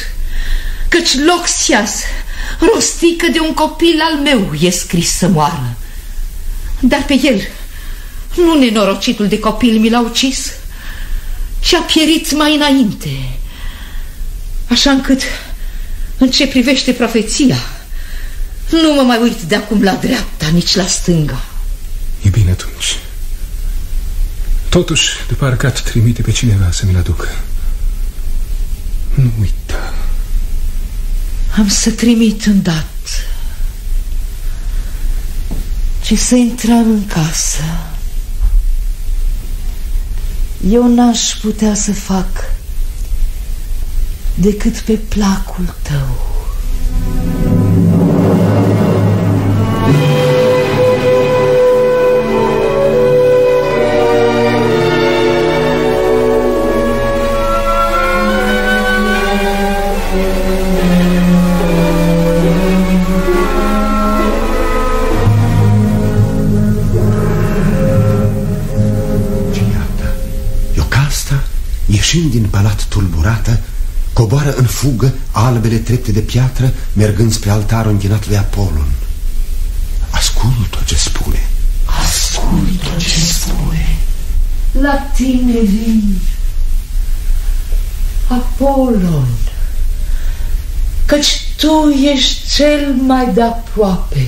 căci Loxias rostică de un copil al meu e scris să moară. Dar pe el nu nenorocitul de copil mi l-a ucis, și a pierit mai înainte. Așa încât, în ce privește profeția, nu mă mai uit de acum la dreapta, nici la stânga. E bine atunci. Totuși, de parcă ați trimite pe cineva să mi-l aducă. Nu uita. Am să trimit îndată. Și să intrăm în casă. Eu n-aș putea să fac decât pe placul tău. Ieșind din palat tulburată, coboară în fugă albele trepte de piatră, mergând spre altarul închinat lui Apollon. Ascultă ce spune. Ascultă ce spune. La tine vin, Apollon, căci tu ești cel mai de aproape.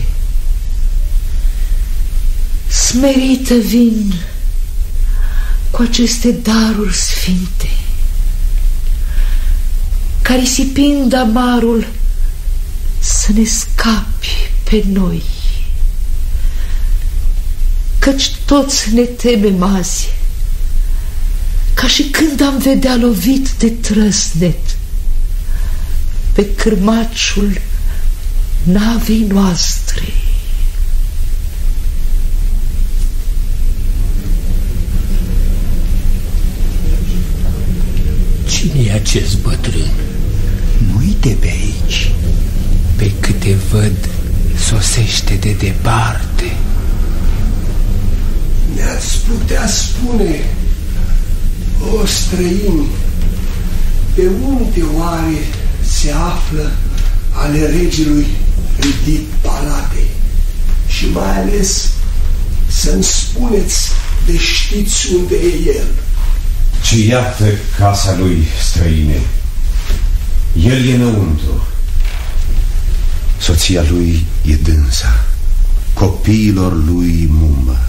Smerită vin cu aceste daruri sfinte, care risipind amarul să ne scapi pe noi, căci toți ne temem azi, ca și când am vedea lovit de trăsnet pe cârmaciul navei noastre. Cine-i acest bătrân? Nu-i de pe aici. Pe câte văd, sosește de departe. Ne-ați putea spune, o străini, pe unde oare se află ale regelui ridit palatei? Și mai ales să-mi spuneți de știți unde e el. Și iată casa lui, străine. El e înăuntru. Soția lui e dânsa. Copiilor lui mumbă.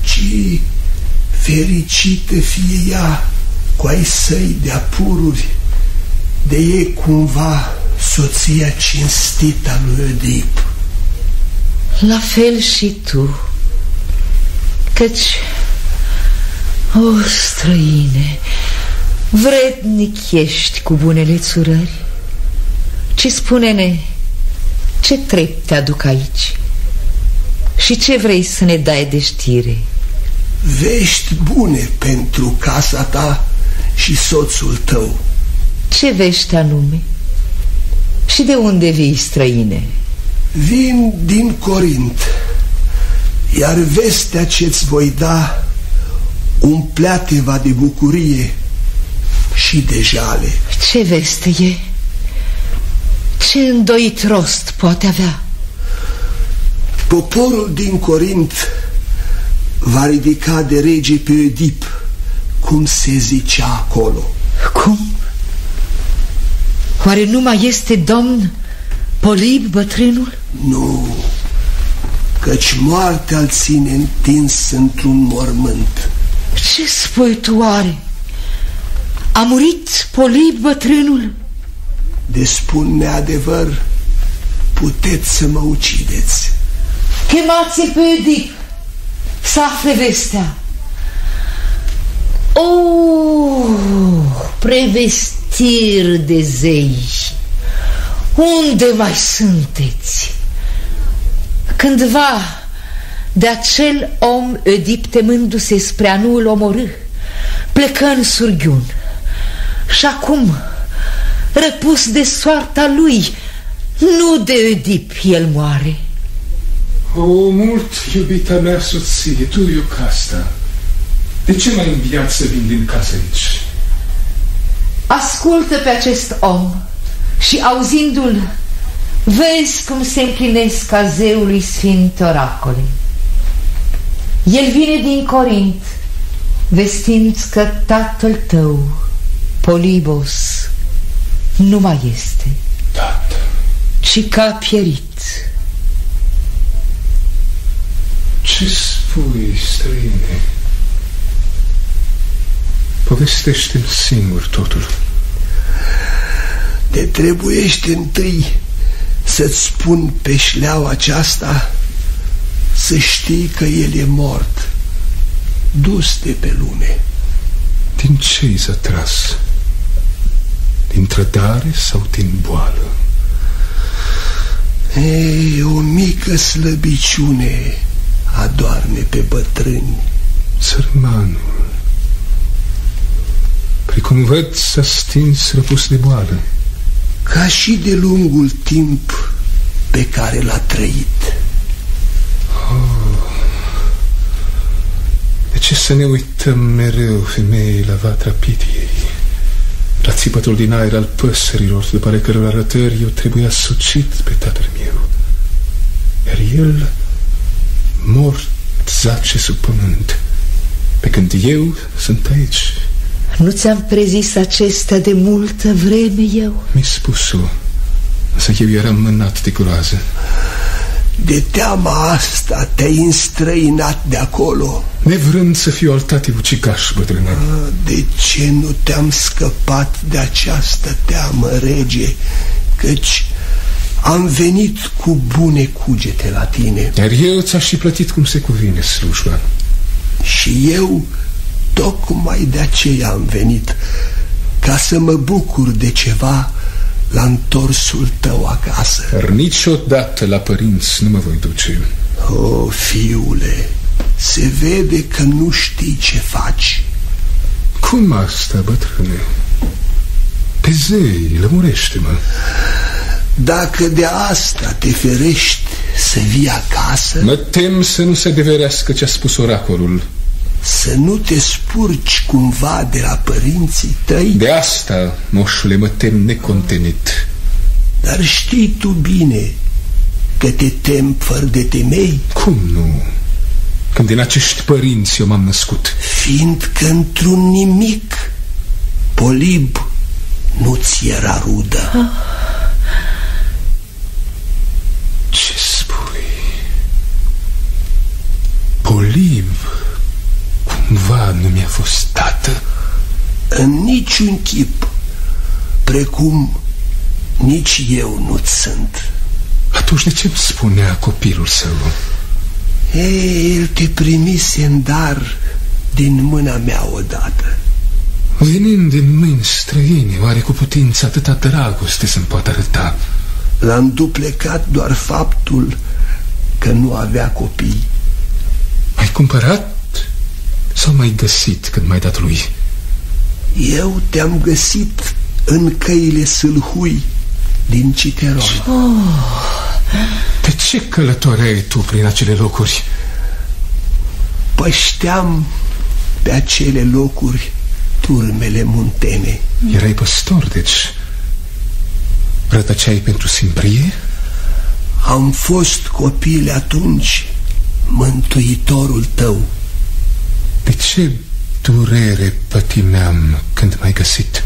Ci fericită fie ea cu ai săi de-a pururi, de e cumva soția cinstită a lui Oedip. La fel și tu, căci, o, străine, vrednic ești cu bunele țurări. Ci spune-ne, ce trepte aduc aici și ce vrei să ne dai de știre? Vești bune pentru casa ta și soțul tău. Ce vești anume? Și de unde vii, străine? Vin din Corint, iar vestea ce-ți voi da umplea-te-va de bucurie și de jale. Ce veste e? Ce îndoit rost poate avea? Poporul din Corint va ridica de rege pe Oedip, cum se zicea acolo. Cum? Oare nu mai este domn Polib, bătrânul? Nu, căci moartea-l ține întins într-un mormânt. Ce spui tu oare? A murit Polib, bătrânul? Despun neadevăr, puteți să mă ucideți. Chemați-l pe Oedip să afle vestea. Prevestiri de zei, unde mai sunteți? Cândva de acel om Oedip, temându-se spre a nu-l omorî, plecă în surghiun. Și acum, răpus de soarta lui, nu de Oedip el moare. O, mult iubita mea soție, tu, Iocasta, de ce m-ai înviat să vin din casă aici? Ascultă pe acest om și, auzindu-l, vezi cum se împlinesc a zeului sfinte oracole. El vine din Corint vestind că tatăl tău, Polibos, nu mai este, ci că a pierit. Ce spui, străine? Povestește-mi singur totul. Te trebuiește întâi să-ți spun pe șleaua aceasta să știi că el e mort, dus de pe lume. Din ce i s-a tras? Din trădare sau din boală? Ei, o mică slăbiciune adoarme pe bătrâni. Sărmanul, precum văd, s-a stins răpus de boală. Ca și de lungul timp pe care l-a trăit. De ce să ne uităm mereu, femeii, la vatra pitiei, la țipătul din aer al păsărilor, după ale căror arătări eu trebuia sucit pe tatăl meu, iar el, mort, zace sub pământ, pe când eu sunt aici? Nu ți-am prezis acesta de multă vreme eu? Mi-ai spus-o, însă eu eram mânat de groază. De teama asta te-ai înstrăinat de acolo, nevrând să fiu altativ ucigaș, bătrâne. De ce nu te-am scăpat de această teamă, rege? Căci am venit cu bune cugete la tine, iar eu ți-aș și plătit cum se cuvine slujba. Și eu tocmai de aceea am venit, ca să mă bucur de ceva la întorsul tău acasă. Dar niciodată la părinți nu mă voi duce. O, fiule, se vede că nu știi ce faci. Cum asta, bătrâne? Pe zei, lămurește-mă. Dacă de asta te ferești să vii acasă... Mă tem să nu se adeverească ce-a spus oracolul. Să nu te spurci cumva de la părinții tăi? De asta, moșule, mă tem necontenit. Dar știi tu bine că te tem fără de temei? Cum nu? Când din acești părinți eu m-am născut. Fiindcă într-un nimic Polib nu ți era rudă. Ce spui? Polib cumva nu mi-a fost tată? În niciun chip, precum nici eu nu-ți sunt. Atunci de ce îmi spunea copilul său? Ei, el te primise în dar din mâna mea odată. Venind din mâini străine, oare cu putință atâta dragoste să-mi poată arăta? L-a înduplecat doar faptul că nu avea copii. Ai cumpărat? Sau m-ai găsit când m-ai dat lui? Eu te-am găsit în căile sâlhui din Citheron. Pe ce călătoreai tu prin acele locuri? Pășteam pe acele locuri turmele muntene. Erai păstor, deci? Rătăceai pentru simprie? Am fost copil atunci, mântuitorul tău. De ce durere pătimeam când m-ai găsit?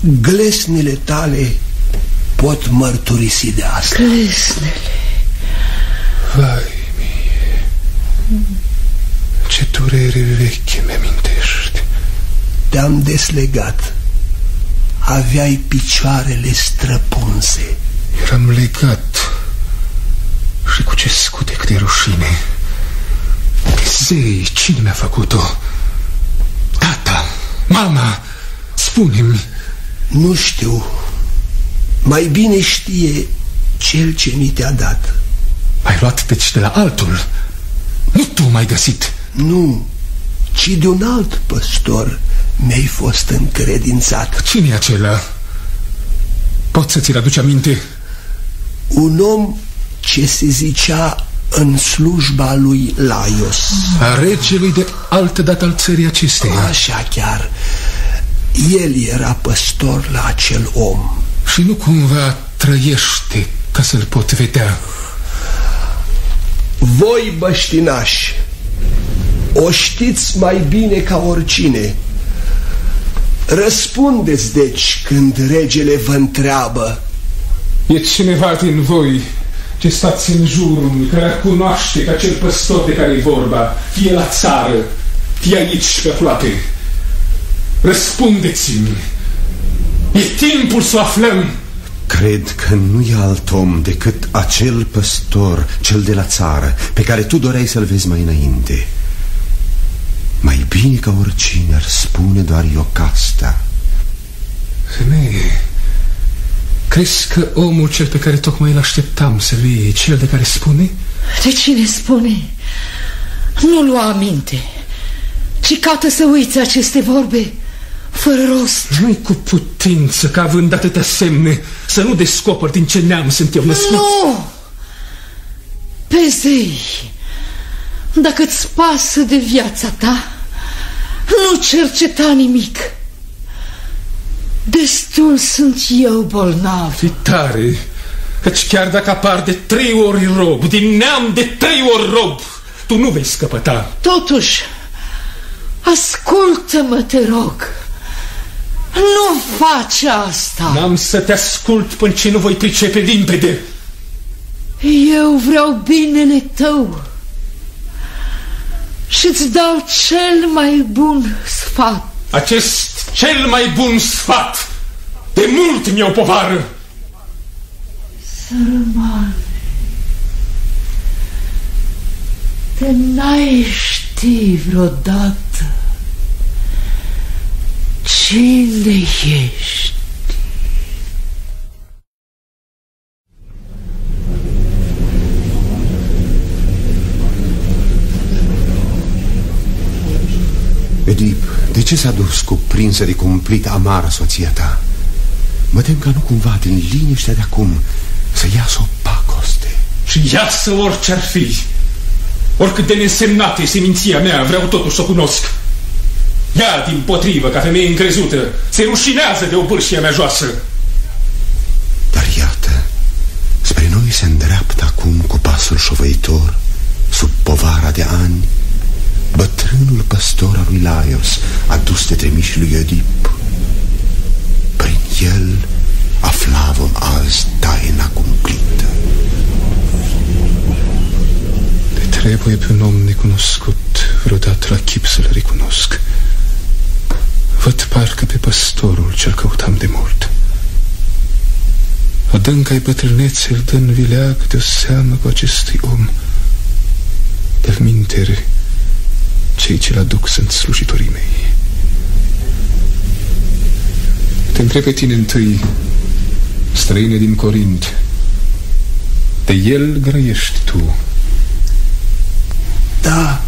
Glesnele tale pot mărturisi de asta. Glesnele? Vai mie, ce durere veche mi-amintești. Te-am deslegat. Aveai picioarele străpunse. Eram legat și cu ce scutec de rușine. Zei, cine mi-a făcut-o? Tata, mama, spune-mi. Nu știu. Mai bine știe cel ce mi te-a dat. Ai luat deci de la altul? Nu tu m-ai găsit. Nu, ci de un alt păstor mi-ai fost încredințat. Cine e acela? Poți să ți-l aduci aminte? Un om ce se zicea în slujba lui Laius, a regelui de altădată al țării acesteia. Așa chiar. El era păstor la acel om. Și nu cumva trăiește ca să-l pot vedea? Voi, băștinași, O știți mai bine ca oricine. Răspundeți, deci, când regele vă întreabă. E cineva din voi ce stați în jurul, care ar cunoaște că acel păstor de care e vorba, fie la țară, fie aici, pe aproape. Răspundeți-mi. E timpul să o aflăm. Cred că nu e alt om decât acel păstor, cel de la țară, pe care tu doreai să-l vezi mai înainte. Mai bine ca oricine ar spune doar Iocasta. Femeie, crezi că omul cel pe care tocmai îl așteptam să vii e cel de care spune? De cine spune? Nu lua aminte, ci cată să uiți aceste vorbe fără rost. Nu-i cu putință că, având atâtea semne, să nu descoperi din ce neam sunt eu născut. Nu! Pe zei, dacă-ți pasă de viața ta, nu cerceta nimic. Destul sunt eu bolnav. Fii tare, căci chiar dacă apar de 3 ori rob, din neam de 3 ori rob, tu nu vei scăpăta. Totuși, ascultă-mă, te rog. Nu face asta. N-am să te ascult până ce nu voi pricepe limpede. Eu vreau binele tău și-ți dau cel mai bun sfat. Acest cel mai bun sfat de mult mi-o povară. Sărmane, te n-ai ști vreodată cine ești. Oedip, de ce s-a dus cuprinsă de cumplit amara soția ta? Mă tem ca nu cumva din liniștea de acum să iasă o pacoste. Și iasă orice-ar fi, oricât de nesemnată e seminția mea, vreau totuși să o cunosc. Ea, din potrivă, ca femeie încrezută, se rușinează de obârșia mea joasă. Dar iată, spre noi se îndreaptă acum cu pasul șovăitor, sub povara de ani, bătrânul păstor al lui Laius, adus de tremișii lui Oedip. Prin el afla vom azi taina cumplită. Te trebuie pe un om necunoscut vreodată la chip să-l recunosc. Văd parcă pe păstorul ce-l căutam de mult. Adânca-i bătrânețe îl dă în vileag de-o seamă cu acestui om. De-al mintere, cei ce-l aduc sunt slujitorii mei. Te întreb pe tine întâi, străine din Corint, de el grăiești tu? Da,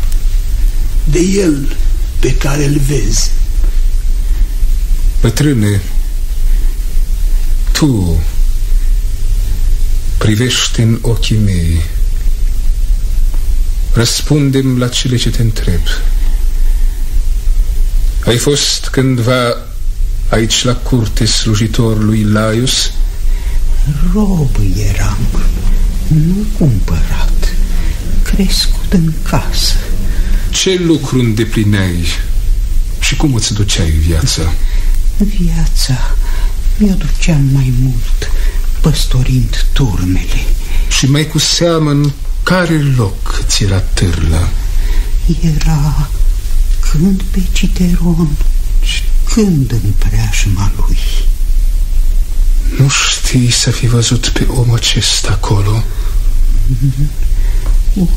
de el pe care îl vezi. Bătrâne, tu privește în ochii mei. Răspunde-mi la cele ce te întreb. Ai fost cândva aici la curte slujitor lui Laius? Rob eram, nu cumpărat, crescut în casă. Ce lucru îndeplineai și cum îți duceai viața? Viața mi-o duceam mai mult păstorind turmele. Și mai cu seamă în care loc ți era târla? Era când pe Citheron și când în preajma lui. Nu știi să fi văzut pe om acesta acolo? Cu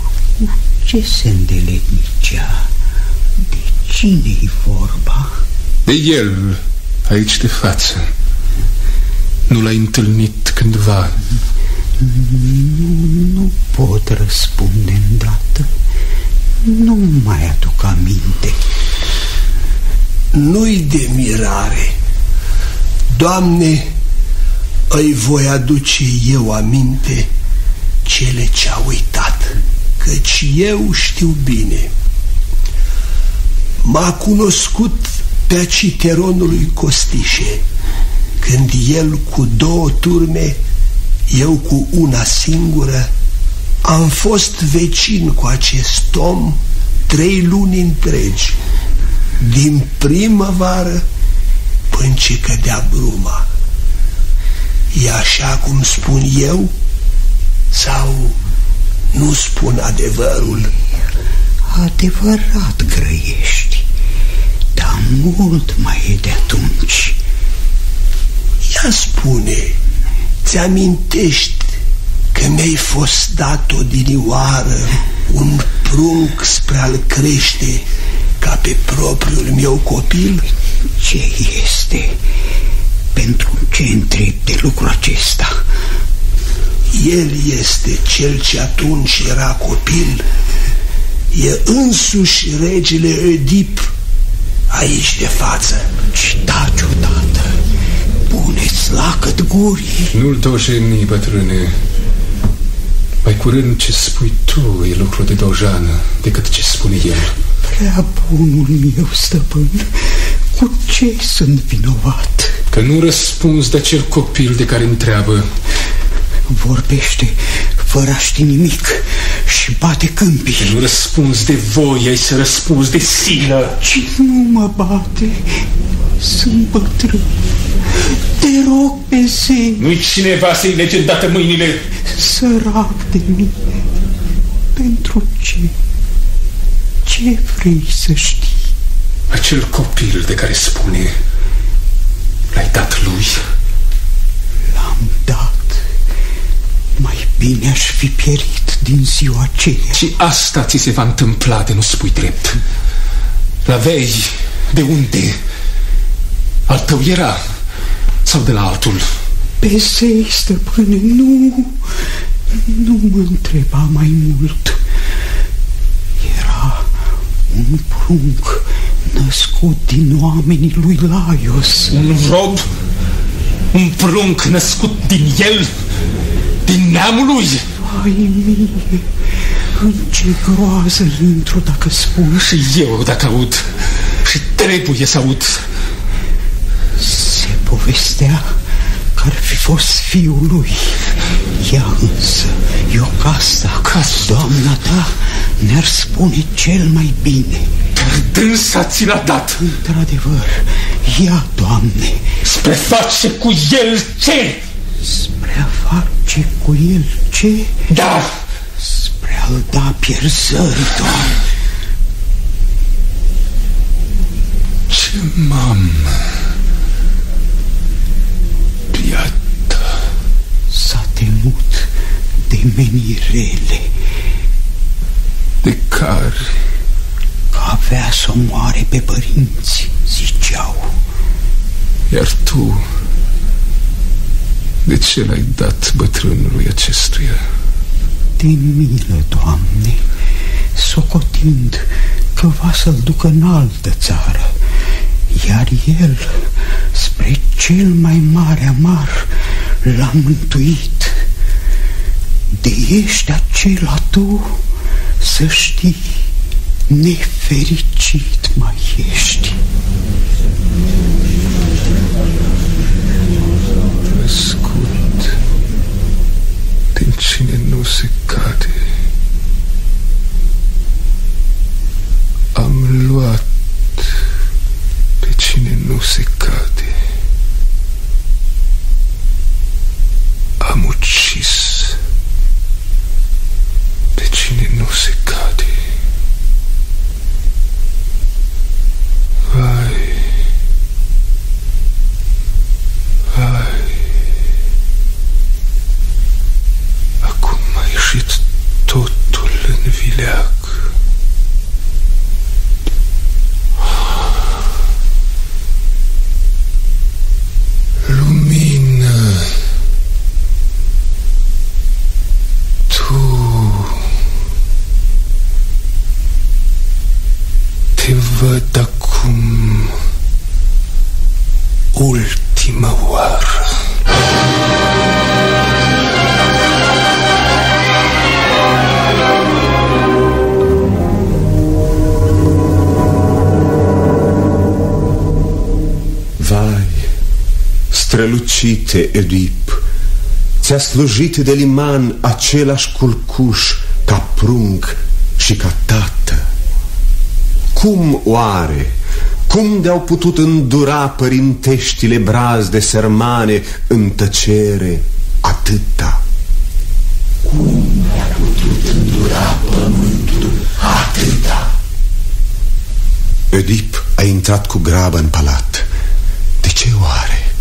ce se îndeletnicea? De cine-i vorba? De el, aici de față. Nu l-ai întâlnit cândva? Nu pot răspunde îndată. Nu mai aduc aminte. Nu-i de mirare. Doamne, îi voi aduce eu aminte cele ce-a uitat, căci eu știu bine. M-a cunoscut pe Citheronului Costișe, când el cu 2 turme, eu cu 1 singură, am fost vecin cu acest om 3 luni întregi, din primăvară până ce cădea bruma. E așa cum spun eu sau nu spun adevărul? Adevărat grăiești, dar mult mai e de atunci. Ia spune, ți-amintești că mi-ai fost dat odinioară un prunc spre a-l crește ca pe propriul meu copil? Ce este? Pentru ce întreb de lucru acesta? El este cel ce atunci era copil. E însuși regele Oedip aici de față. Și taci odată, pune-ți lacăt gurii. Nu-l dojeni, bătrâne. Mai curând ce spui tu e lucru de dojană decât ce spune el. Prea bunul meu stăpân, cu ce sunt vinovat? Că nu răspunzi de acel copil de care întreabă. Vorbește fără a ști nimic și bate câmpii. Că nu răspunzi de voie, ai să răspunzi de silă. Și nu mă bate, sunt bătrân. Te rog pe zi. Nu-i cineva să-i lege îndată mâinile. Sărac de mine, pentru ce? Ce vrei să știi? Acel copil de care spune, l-ai dat lui? L-am dat. Mai bine aș fi pierit din ziua aceea. Și asta ți se va întâmpla de nu spui drept. L-aveai de unde? Al tău era sau de la altul? Pesei, stăpâne, nu mă întreba mai mult. Era un prunc născut din oamenii lui Laius. Un rob? Un prunc născut din el? Din neamul lui? Ai mie, în ce groază intru dacă spun. Și eu dacă aud, și trebuie să aud. Se povestea că ar fi fost fiul lui. Ea însă, Iocasta, doamna ta, ne-ar spune cel mai bine. Dânsa ți l-a dat. Într-adevăr, ia, Doamne. Spre face cu el ce? Spre a face cu el ce? Da. Spre a-l da pierzării, Doamne. Ce mamă biată. S-a temut de menirele de care avea să moare pe părinți, ziceau. Iar tu, de ce l-ai dat bătrânului acestuia? Din milă, Doamne, socotind că va să-l ducă în altă țară, iar el, spre cel mai mare amar, l-a mântuit. De ești acela tu, să știi, nefericit mai ești. Născut din cine nu se cade, am luat pe cine nu se cade, am ucis pe cine nu se cade. Vai, acum a ieșit totul în vileag. Lumină, tu te văd acum. Ultima oară. Vai, strălucite Oedip, ți-a slujit de liman același culcuș ca prunc și ca tată. Cum oare? Cum de-au putut îndura părinteștile brazde sărmane în tăcere atâta? Cum de-a putut îndura pământul atâta? Oedip a intrat cu grabă în palat. De ce oare?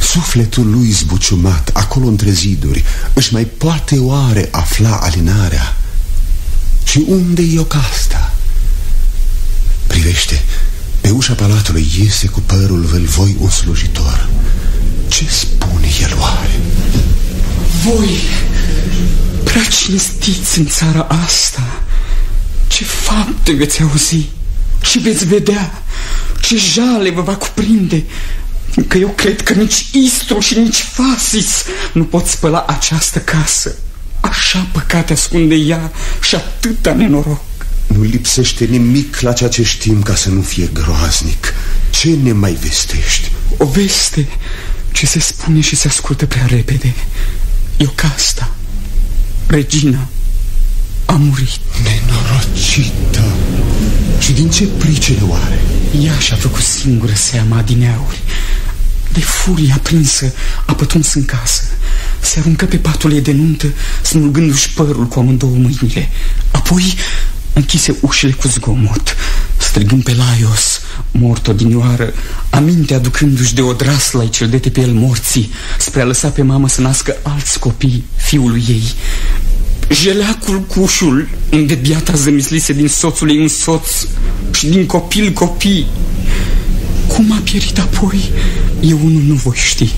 Sufletul lui zbuciumat acolo între ziduri își mai poate oare afla alinarea? Și unde-i Iocasta? Privește, pe ușa palatului iese cu părul vâlvoi un slujitor. Ce spune el oare? Voi, prea cinstiți în țara asta, ce fapte veți auzi și veți vedea, ce jale vă va cuprinde, că eu cred că nici Istru și nici Fasis nu pot spăla această casă. Așa păcate ascunde ea și atâta nenoroc. Nu lipsește nimic la ceea ce știm ca să nu fie groaznic. Ce ne mai vestești? O veste ce se spune și se ascultă prea repede. Iocasta, regina, a murit. Nenorocită! Și din ce pricine oare? Ea și-a făcut singură seama adineauri. De furia aprinsă a pătuns în casă. Se aruncă pe patul ei de nuntă, smulgându-și părul cu amândouă mâinile. Apoi închise ușile cu zgomot, strigând pe Laius, mort odinioară, aminte aducându-și de odrasla-i cel de pe el morții, spre a lăsa pe mamă să nască alți copii fiului ei. Jelea culcușul unde biata zămislise din soțul ei un soț și din copil copii. Cum a pierit apoi, eu nu voi ști.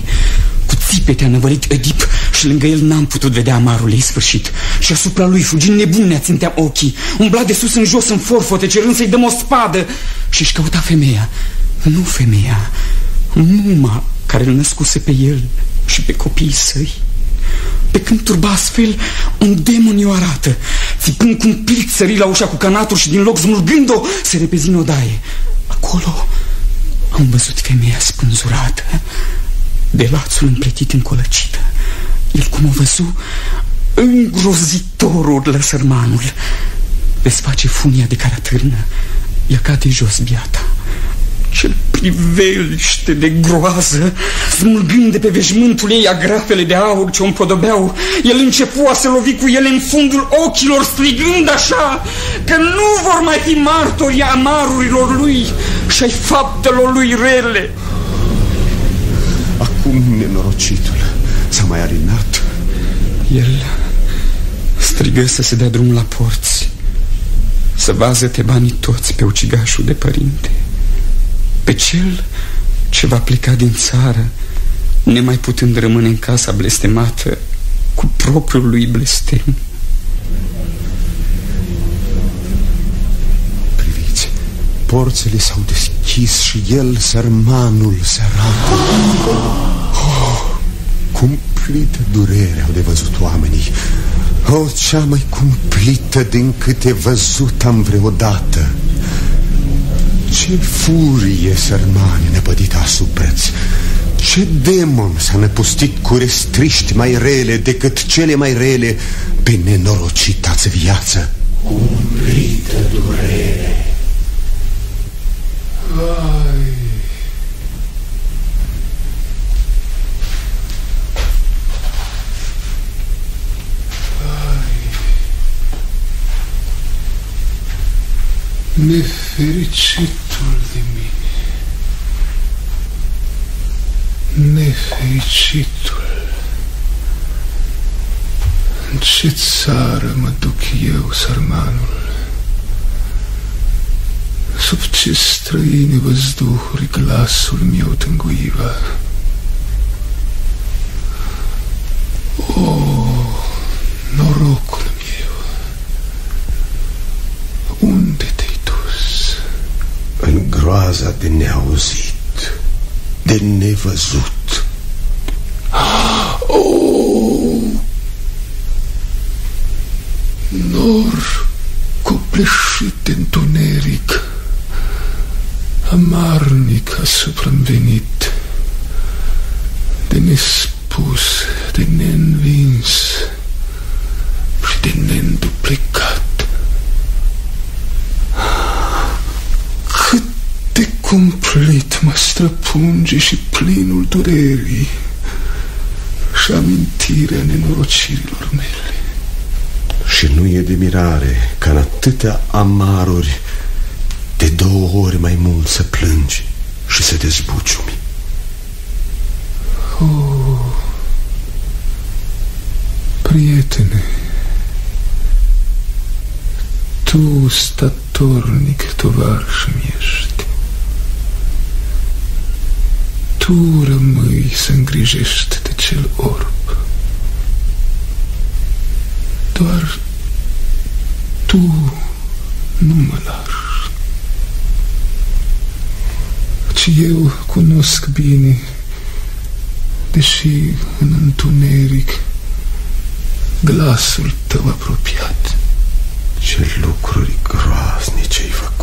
Cu țipete a năvălit Oedip și lângă el n-am putut vedea amarul ei sfârșit. Și asupra lui, fugind nebune, aținteam ochii, umbla de sus în jos în forfote, cerând să-i dăm o spadă. Și-și căuta femeia, nu femeia, muma care îl născuse pe el și pe copiii săi. Pe când turba astfel, un demon o arată, țipând cu un plic sări la ușa cu canatul și din loc smulgând-o, se repezi în odaie. Acolo am văzut femeia spânzurată, de lațul împletit în colăcită. El, cum o văzu, îngrozitor urlă sărmanul. Desface funia de care atârnă, ea cade jos biata. Ce priveliște de groază, smulgând de pe veșmântul ei agrafele de aur ce o împodobeau, el începu a se lovi cu ele în fundul ochilor, strigând așa că nu vor mai fi martori amarurilor lui și ai faptelor lui rele. Acum nenorocitul s-a mai arinat. El strigă să se dea drumul la porți, să vazăte banii toți pe ucigașul de părinte, pe cel ce va pleca din țară, nemai putând rămâne în casa blestemată cu propriul lui blestem. Priviți, porțile s-au deschis și el, sărmanul sărac. Oh, cumplită durere au de văzut oamenii. Oh, cea mai cumplită din câte văzut am vreodată. Ce furie sărmane năpădită asupra-ți! Ce demon s-a năpustit cu restriști mai rele decât cele mai rele pe nenorocita-ți viață! Cumplită durere! Ai. Nefericitul de mine, nefericitul, în ce țară mă duc eu, sărmanul? Sub ce străine văzduhuri glasul meu tânguiva? O, norocul meu, unde te-ai? În groaza de neauzit, de nevăzut. Oh! Nor copleșit de întuneric, amarnic asupra-mi venit, de nespus, de neînvins și de neînduplecat. Cumplit mă străpunge și plinul durerii și amintirea nenorocirilor mele. Și nu e de mirare ca în atâtea amaruri de două ori mai mult să plângi și să te zbuciumi. Oh, prietene, tu statornic tovarăș-mi ești. Tu rămâi să îngrijești de cel orb. Doar tu nu mă lași, ci eu cunosc bine, deși în întuneric, glasul tău apropiat. Ce lucruri groaznice ai făcut!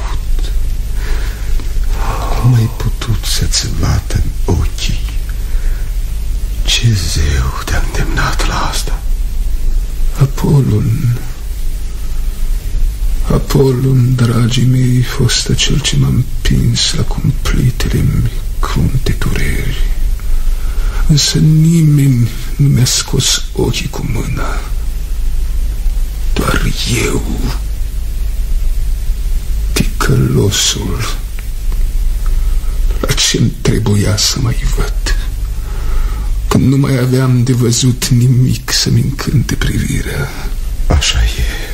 Cum ai putut să-ți vadă în ochii? Ce zeu te-a îndemnat la asta? Apollon, Apollon, dragii mei, fost cel ce m-a împins la cumplitele mi crunte dureri. Însă nimeni nu mi-a scos ochii cu mâna. Doar eu, ticălosul, la ce-mi trebuia să mai văd, când nu mai aveam de văzut nimic să-mi încânte privirea. Așa e,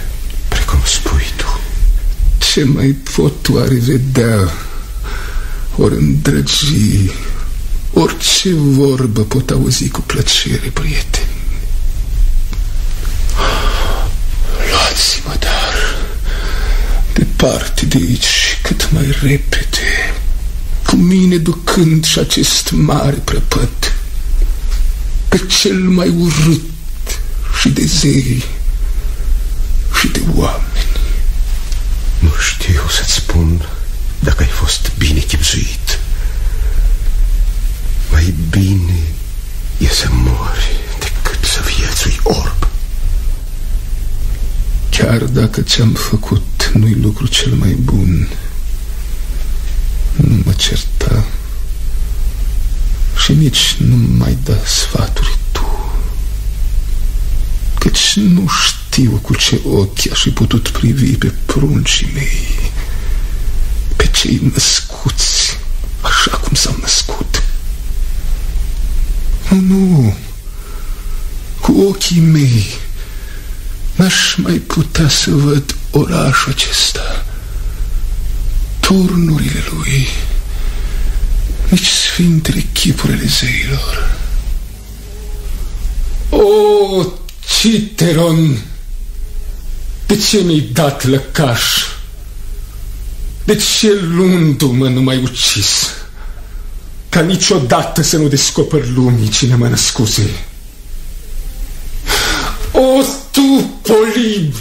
precum spui tu. Ce mai pot oare vedea, ori îndrăgi, orice vorbă pot auzi cu plăcere, prieteni. Luați-mă, dar, departe de aici, cât mai repede, cu mine ducând și acest mare prăpăt, pe cel mai urât și de zei și de oameni. Nu știu să-ți spun dacă ai fost bine chibzuit. Mai bine e să mori decât să viețui orb. Chiar dacă ce-am făcut nu-i lucru cel mai bun, nu mă certa și nici nu mai da sfaturi tu, căci nu știu cu ce ochi aș fi putut privi pe pruncii mei, pe cei născuți așa cum s-au născut. Nu, nu, cu ochii mei n-aș mai putea să văd orașul acesta, turnurile lui, nici sfintele chipurile zeilor. O, Citheron, de ce mi-ai dat lăcaș? De ce luându-mă nu m-ai ucis, ca niciodată să nu descoperi lumii cine mă născuse? O, tu, Polib,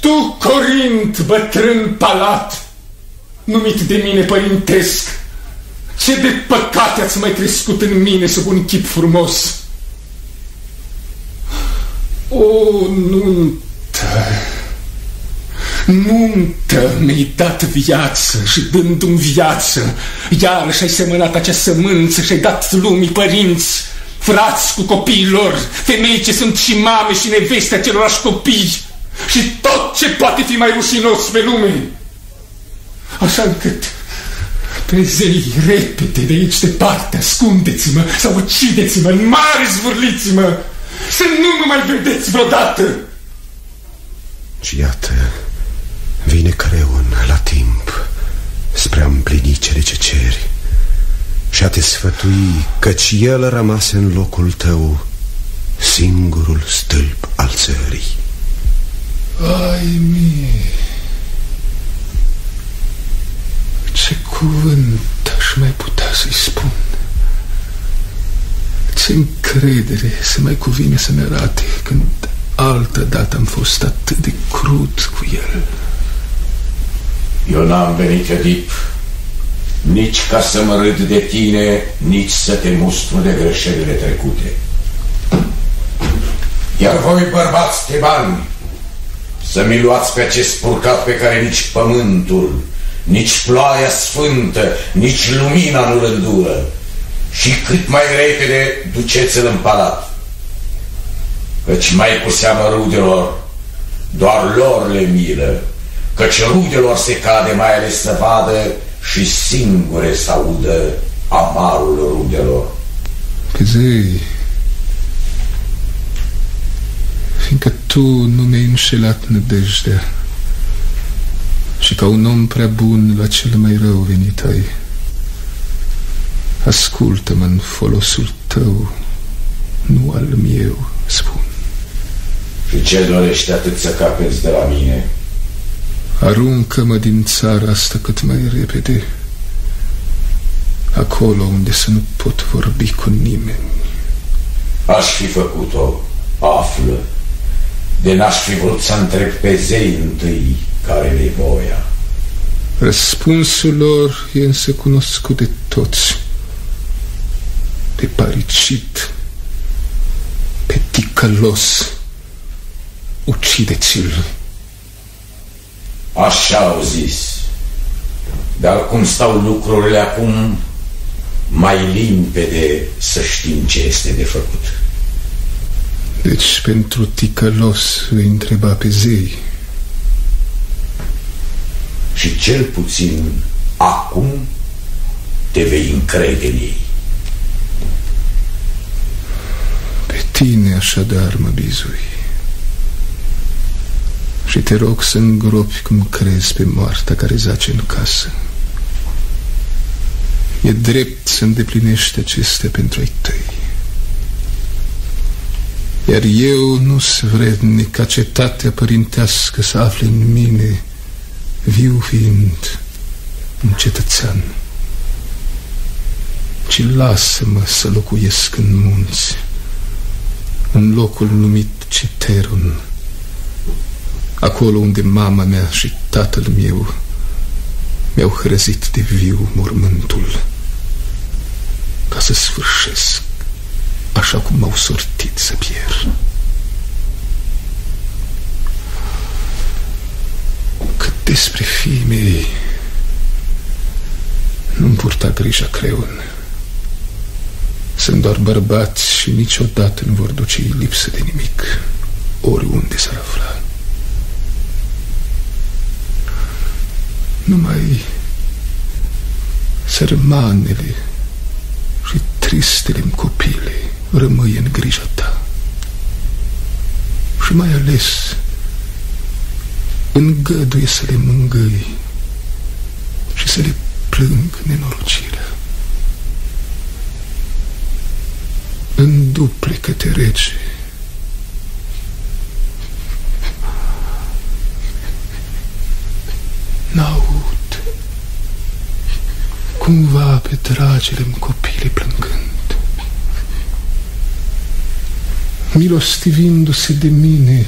tu, Corint, bătrân palat, numit de mine părintesc, ce de păcate ați mai crescut în mine sub un chip frumos! O, nuntă, nuntă, mi-ai dat viață și dându-mi viață, iarăși ai semănat acea sămânță și ai dat lumii părinți, frați cu copiilor, femei ce sunt și mame și neveste acelorași copii și tot ce poate fi mai rușinos pe lume. Așa încât, pe zei, repede de aici departe, ascundeți-mă sau ucideți-mă, în mare zvârliți-mă, să nu mă mai vedeți vreodată. Și iată, vine Creun la timp spre a împlini cele ce ceri și a te sfătui, căci el rămase în locul tău singurul stâlp al țării. Ai mie, ce cuvânt aș mai putea să-i spun? Ce încredere se mai cuvine să-mi arate când altă dată am fost atât de crud cu el. Eu n-am venit, Oedip, nici ca să mă râd de tine, nici să te mustru de greșelile trecute. Iar voi, bărbați tebani, să mi luați pe acest purcat pe care nici pământul, nici ploaia sfântă, nici lumina nu-l îndură. Și cât mai repede duceți-l în palat, căci mai cu seamă rudelor, doar lor le milă, căci rudelor se cade mai ales să vadă și singure să audă amarul rudelor. Căzei, fiindcă tu nu mi-ai înșelat nădejdea și ca un om prea bun la cel mai rău venit ai, ascultă-mă în folosul tău, nu al meu, spun. Și ce dorești atât să capeți de la mine? Aruncă-mă din țara asta cât mai repede, acolo unde să nu pot vorbi cu nimeni. Aș fi făcut-o, află, de n-aș fi vrut să întreb pe zei întâi care le-i voia. Răspunsul lor e însă cunoscut de toți, pe paricit, pe ticălos, ucide-ți-l. Așa au zis, dar cum stau lucrurile acum, mai limpede să știm ce este de făcut. Deci pentru ticălos îi întreba pe zei. Și cel puțin acum te vei încrede în ei. Pe tine așadar mă bizui și te rog să îngropi cum crezi pe moartea care zace în casă. E drept să îndeplinești acestea pentru ai tăi, iar eu nu-s vrednic ca cetatea părintească să afle în mine, viu fiind, un cetățean, ci lasă-mă să locuiesc în munți, în locul numit Citheron, acolo unde mama mea și tatăl meu mi-au hrăzit de viu mormântul, ca să sfârșesc așa cum m-au sortit să pierd. Cât despre fiii mei, nu-mi purta grija Creun. Sunt doar bărbați și niciodată nu vor duce lipsă de nimic, oriunde s-ar afla. Numai sărmanele și tristele-mi copile rămâi în grija ta și mai ales îngăduie să le mângâi și să le plâng nenorocirea. Înduplecă-te, rege, n-aud cumva pe dragele-mi copile plângând, milostivindu-se de mine,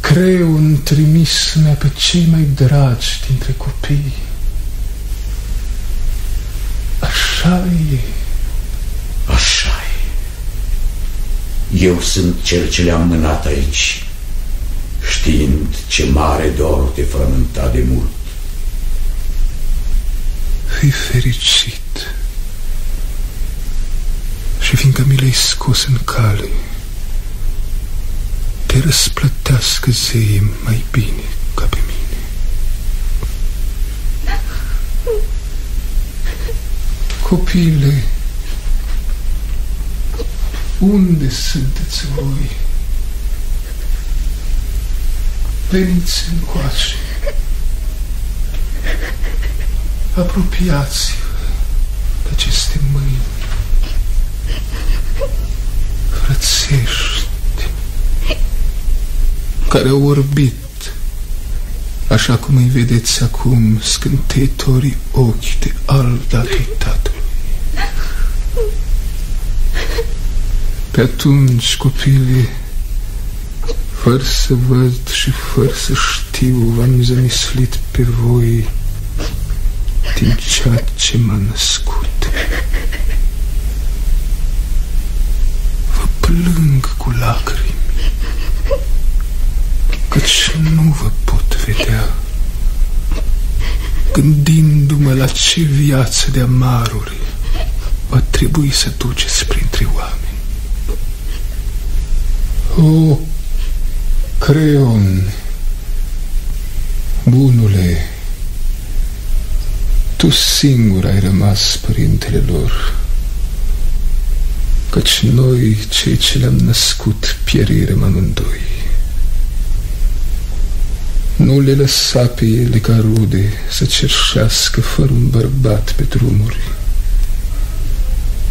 Creun trimis-mea pe cei mai dragi dintre copii. Așa e. Așa e. Eu sunt cel ce le-am mânat aici, știind ce mare dor te frământa de mult. Fii fericit și fiindcă mi le-ai scos în cale, te răsplătească zeii mai bine ca pe mine. Copile, unde sunteți voi? Veniți încoace, apropiați-vă de aceste mâini, frățești, care au orbit, așa cum îi vedeți acum, scântetorii ochi de al datei tatălui. Pe atunci, copile, fără să văd și fără să știu, v-am zămislit pe voi din ceea ce m-a născut. Vă plâng cu lacrimi, căci nu vă pot vedea gândindu-mă la ce viață de amaruri va trebui să duceți printre oameni. O, Creun, bunule, tu singur ai rămas părintele lor, căci noi, cei ce le-am născut, pierirem amândoi. Nu le lăsa pe ele ca rude să cerșească fără un bărbat pe drumuri,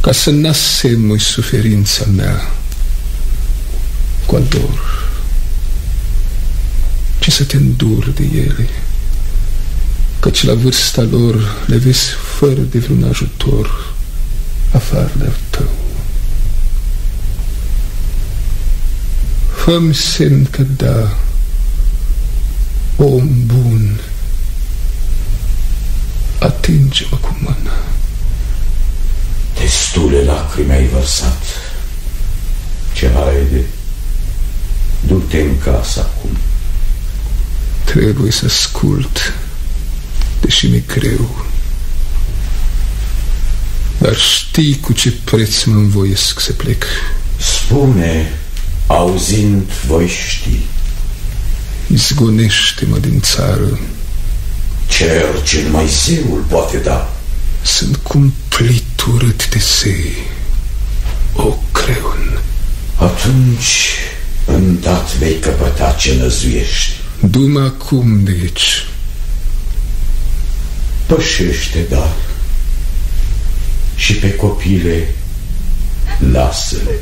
ca să n-asemui suferința mea cu ador, ci să te înduri de ele, căci la vârsta lor le vezi fără de vreun ajutor afară de-al tău. Fă-mi semn că da, om bun, atinge-mă cu mâna. Destule lacrimi ai vărsat, ce haide, du-te în casă acum. Trebuie să ascult, deși mi-e greu, dar știi cu ce preț mă învoiesc să plec. Spune, auzind voi ști. Izgonește-mă din țară. Cer ce numai zeul poate da. Sunt cumplit urât de zei, o, Creun. Atunci îndat vei căpăta ce năzuiești. Du-mă acum de aici. Pășește, dar și pe copile lasă-le.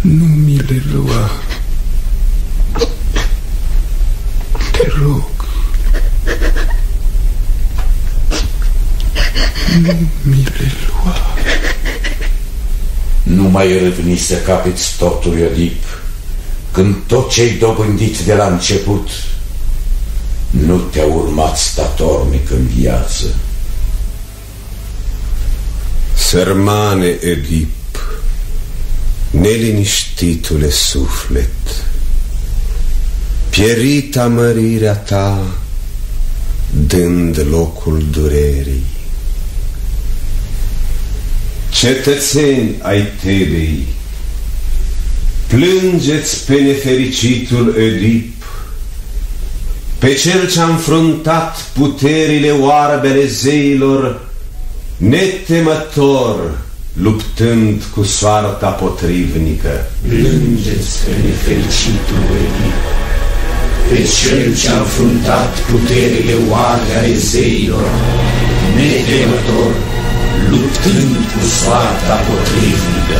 Nu mi le lua, te rog, nu mi le lua. Nu mai răvni să capeți totul, Oedip, când tot ce-ai dobândit de la început nu te-a urmat statornic în viață. Sărmane, Oedip, neliniștitule suflet, pierita mărirea ta, dând locul durerii. Cetățeni ai Tebei, plângeți pe nefericitul Oedip, pe cel ce-a înfruntat puterile oarbele zeilor, netemător, luptând cu soarta potrivnică. Plângeți pe nefericitul Oedip, pe cel ce-a înfruntat puterile oarbele zeilor, netemător, luptând cu soarta potrivnică.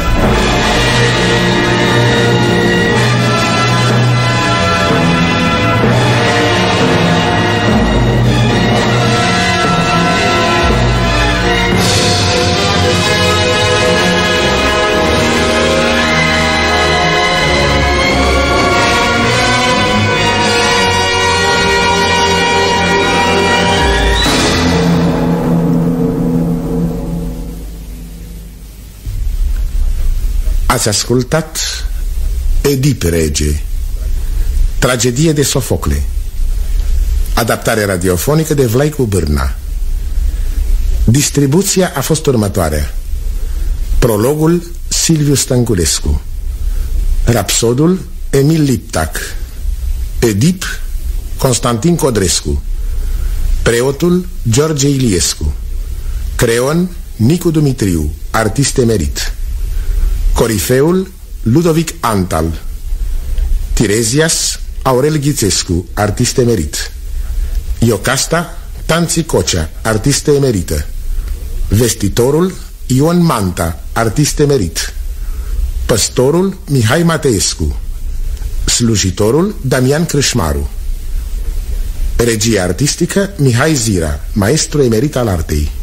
Ați ascultat Oedip rege, tragedie de Sofocle, adaptare radiofonică de Vlaicu Bârna. Distribuția a fost următoarea: prologul Silviu Stănculescu, rapsodul Emil Liptac, Oedip Constantin Codrescu, preotul George Iliescu, Creon Nicu Dumitriu, artist emerit, corifeul Ludovic Antal, Tirezias Aurel Ghițescu, artist emerit, Iocasta Tanții Cocea, artistă emerită, vestitorul Ion Manta, artist emerit, păstorul Mihai Mateescu, slujitorul Damian Crâșmaru. Regia artistică Mihai Zira, maestru emerit al artei.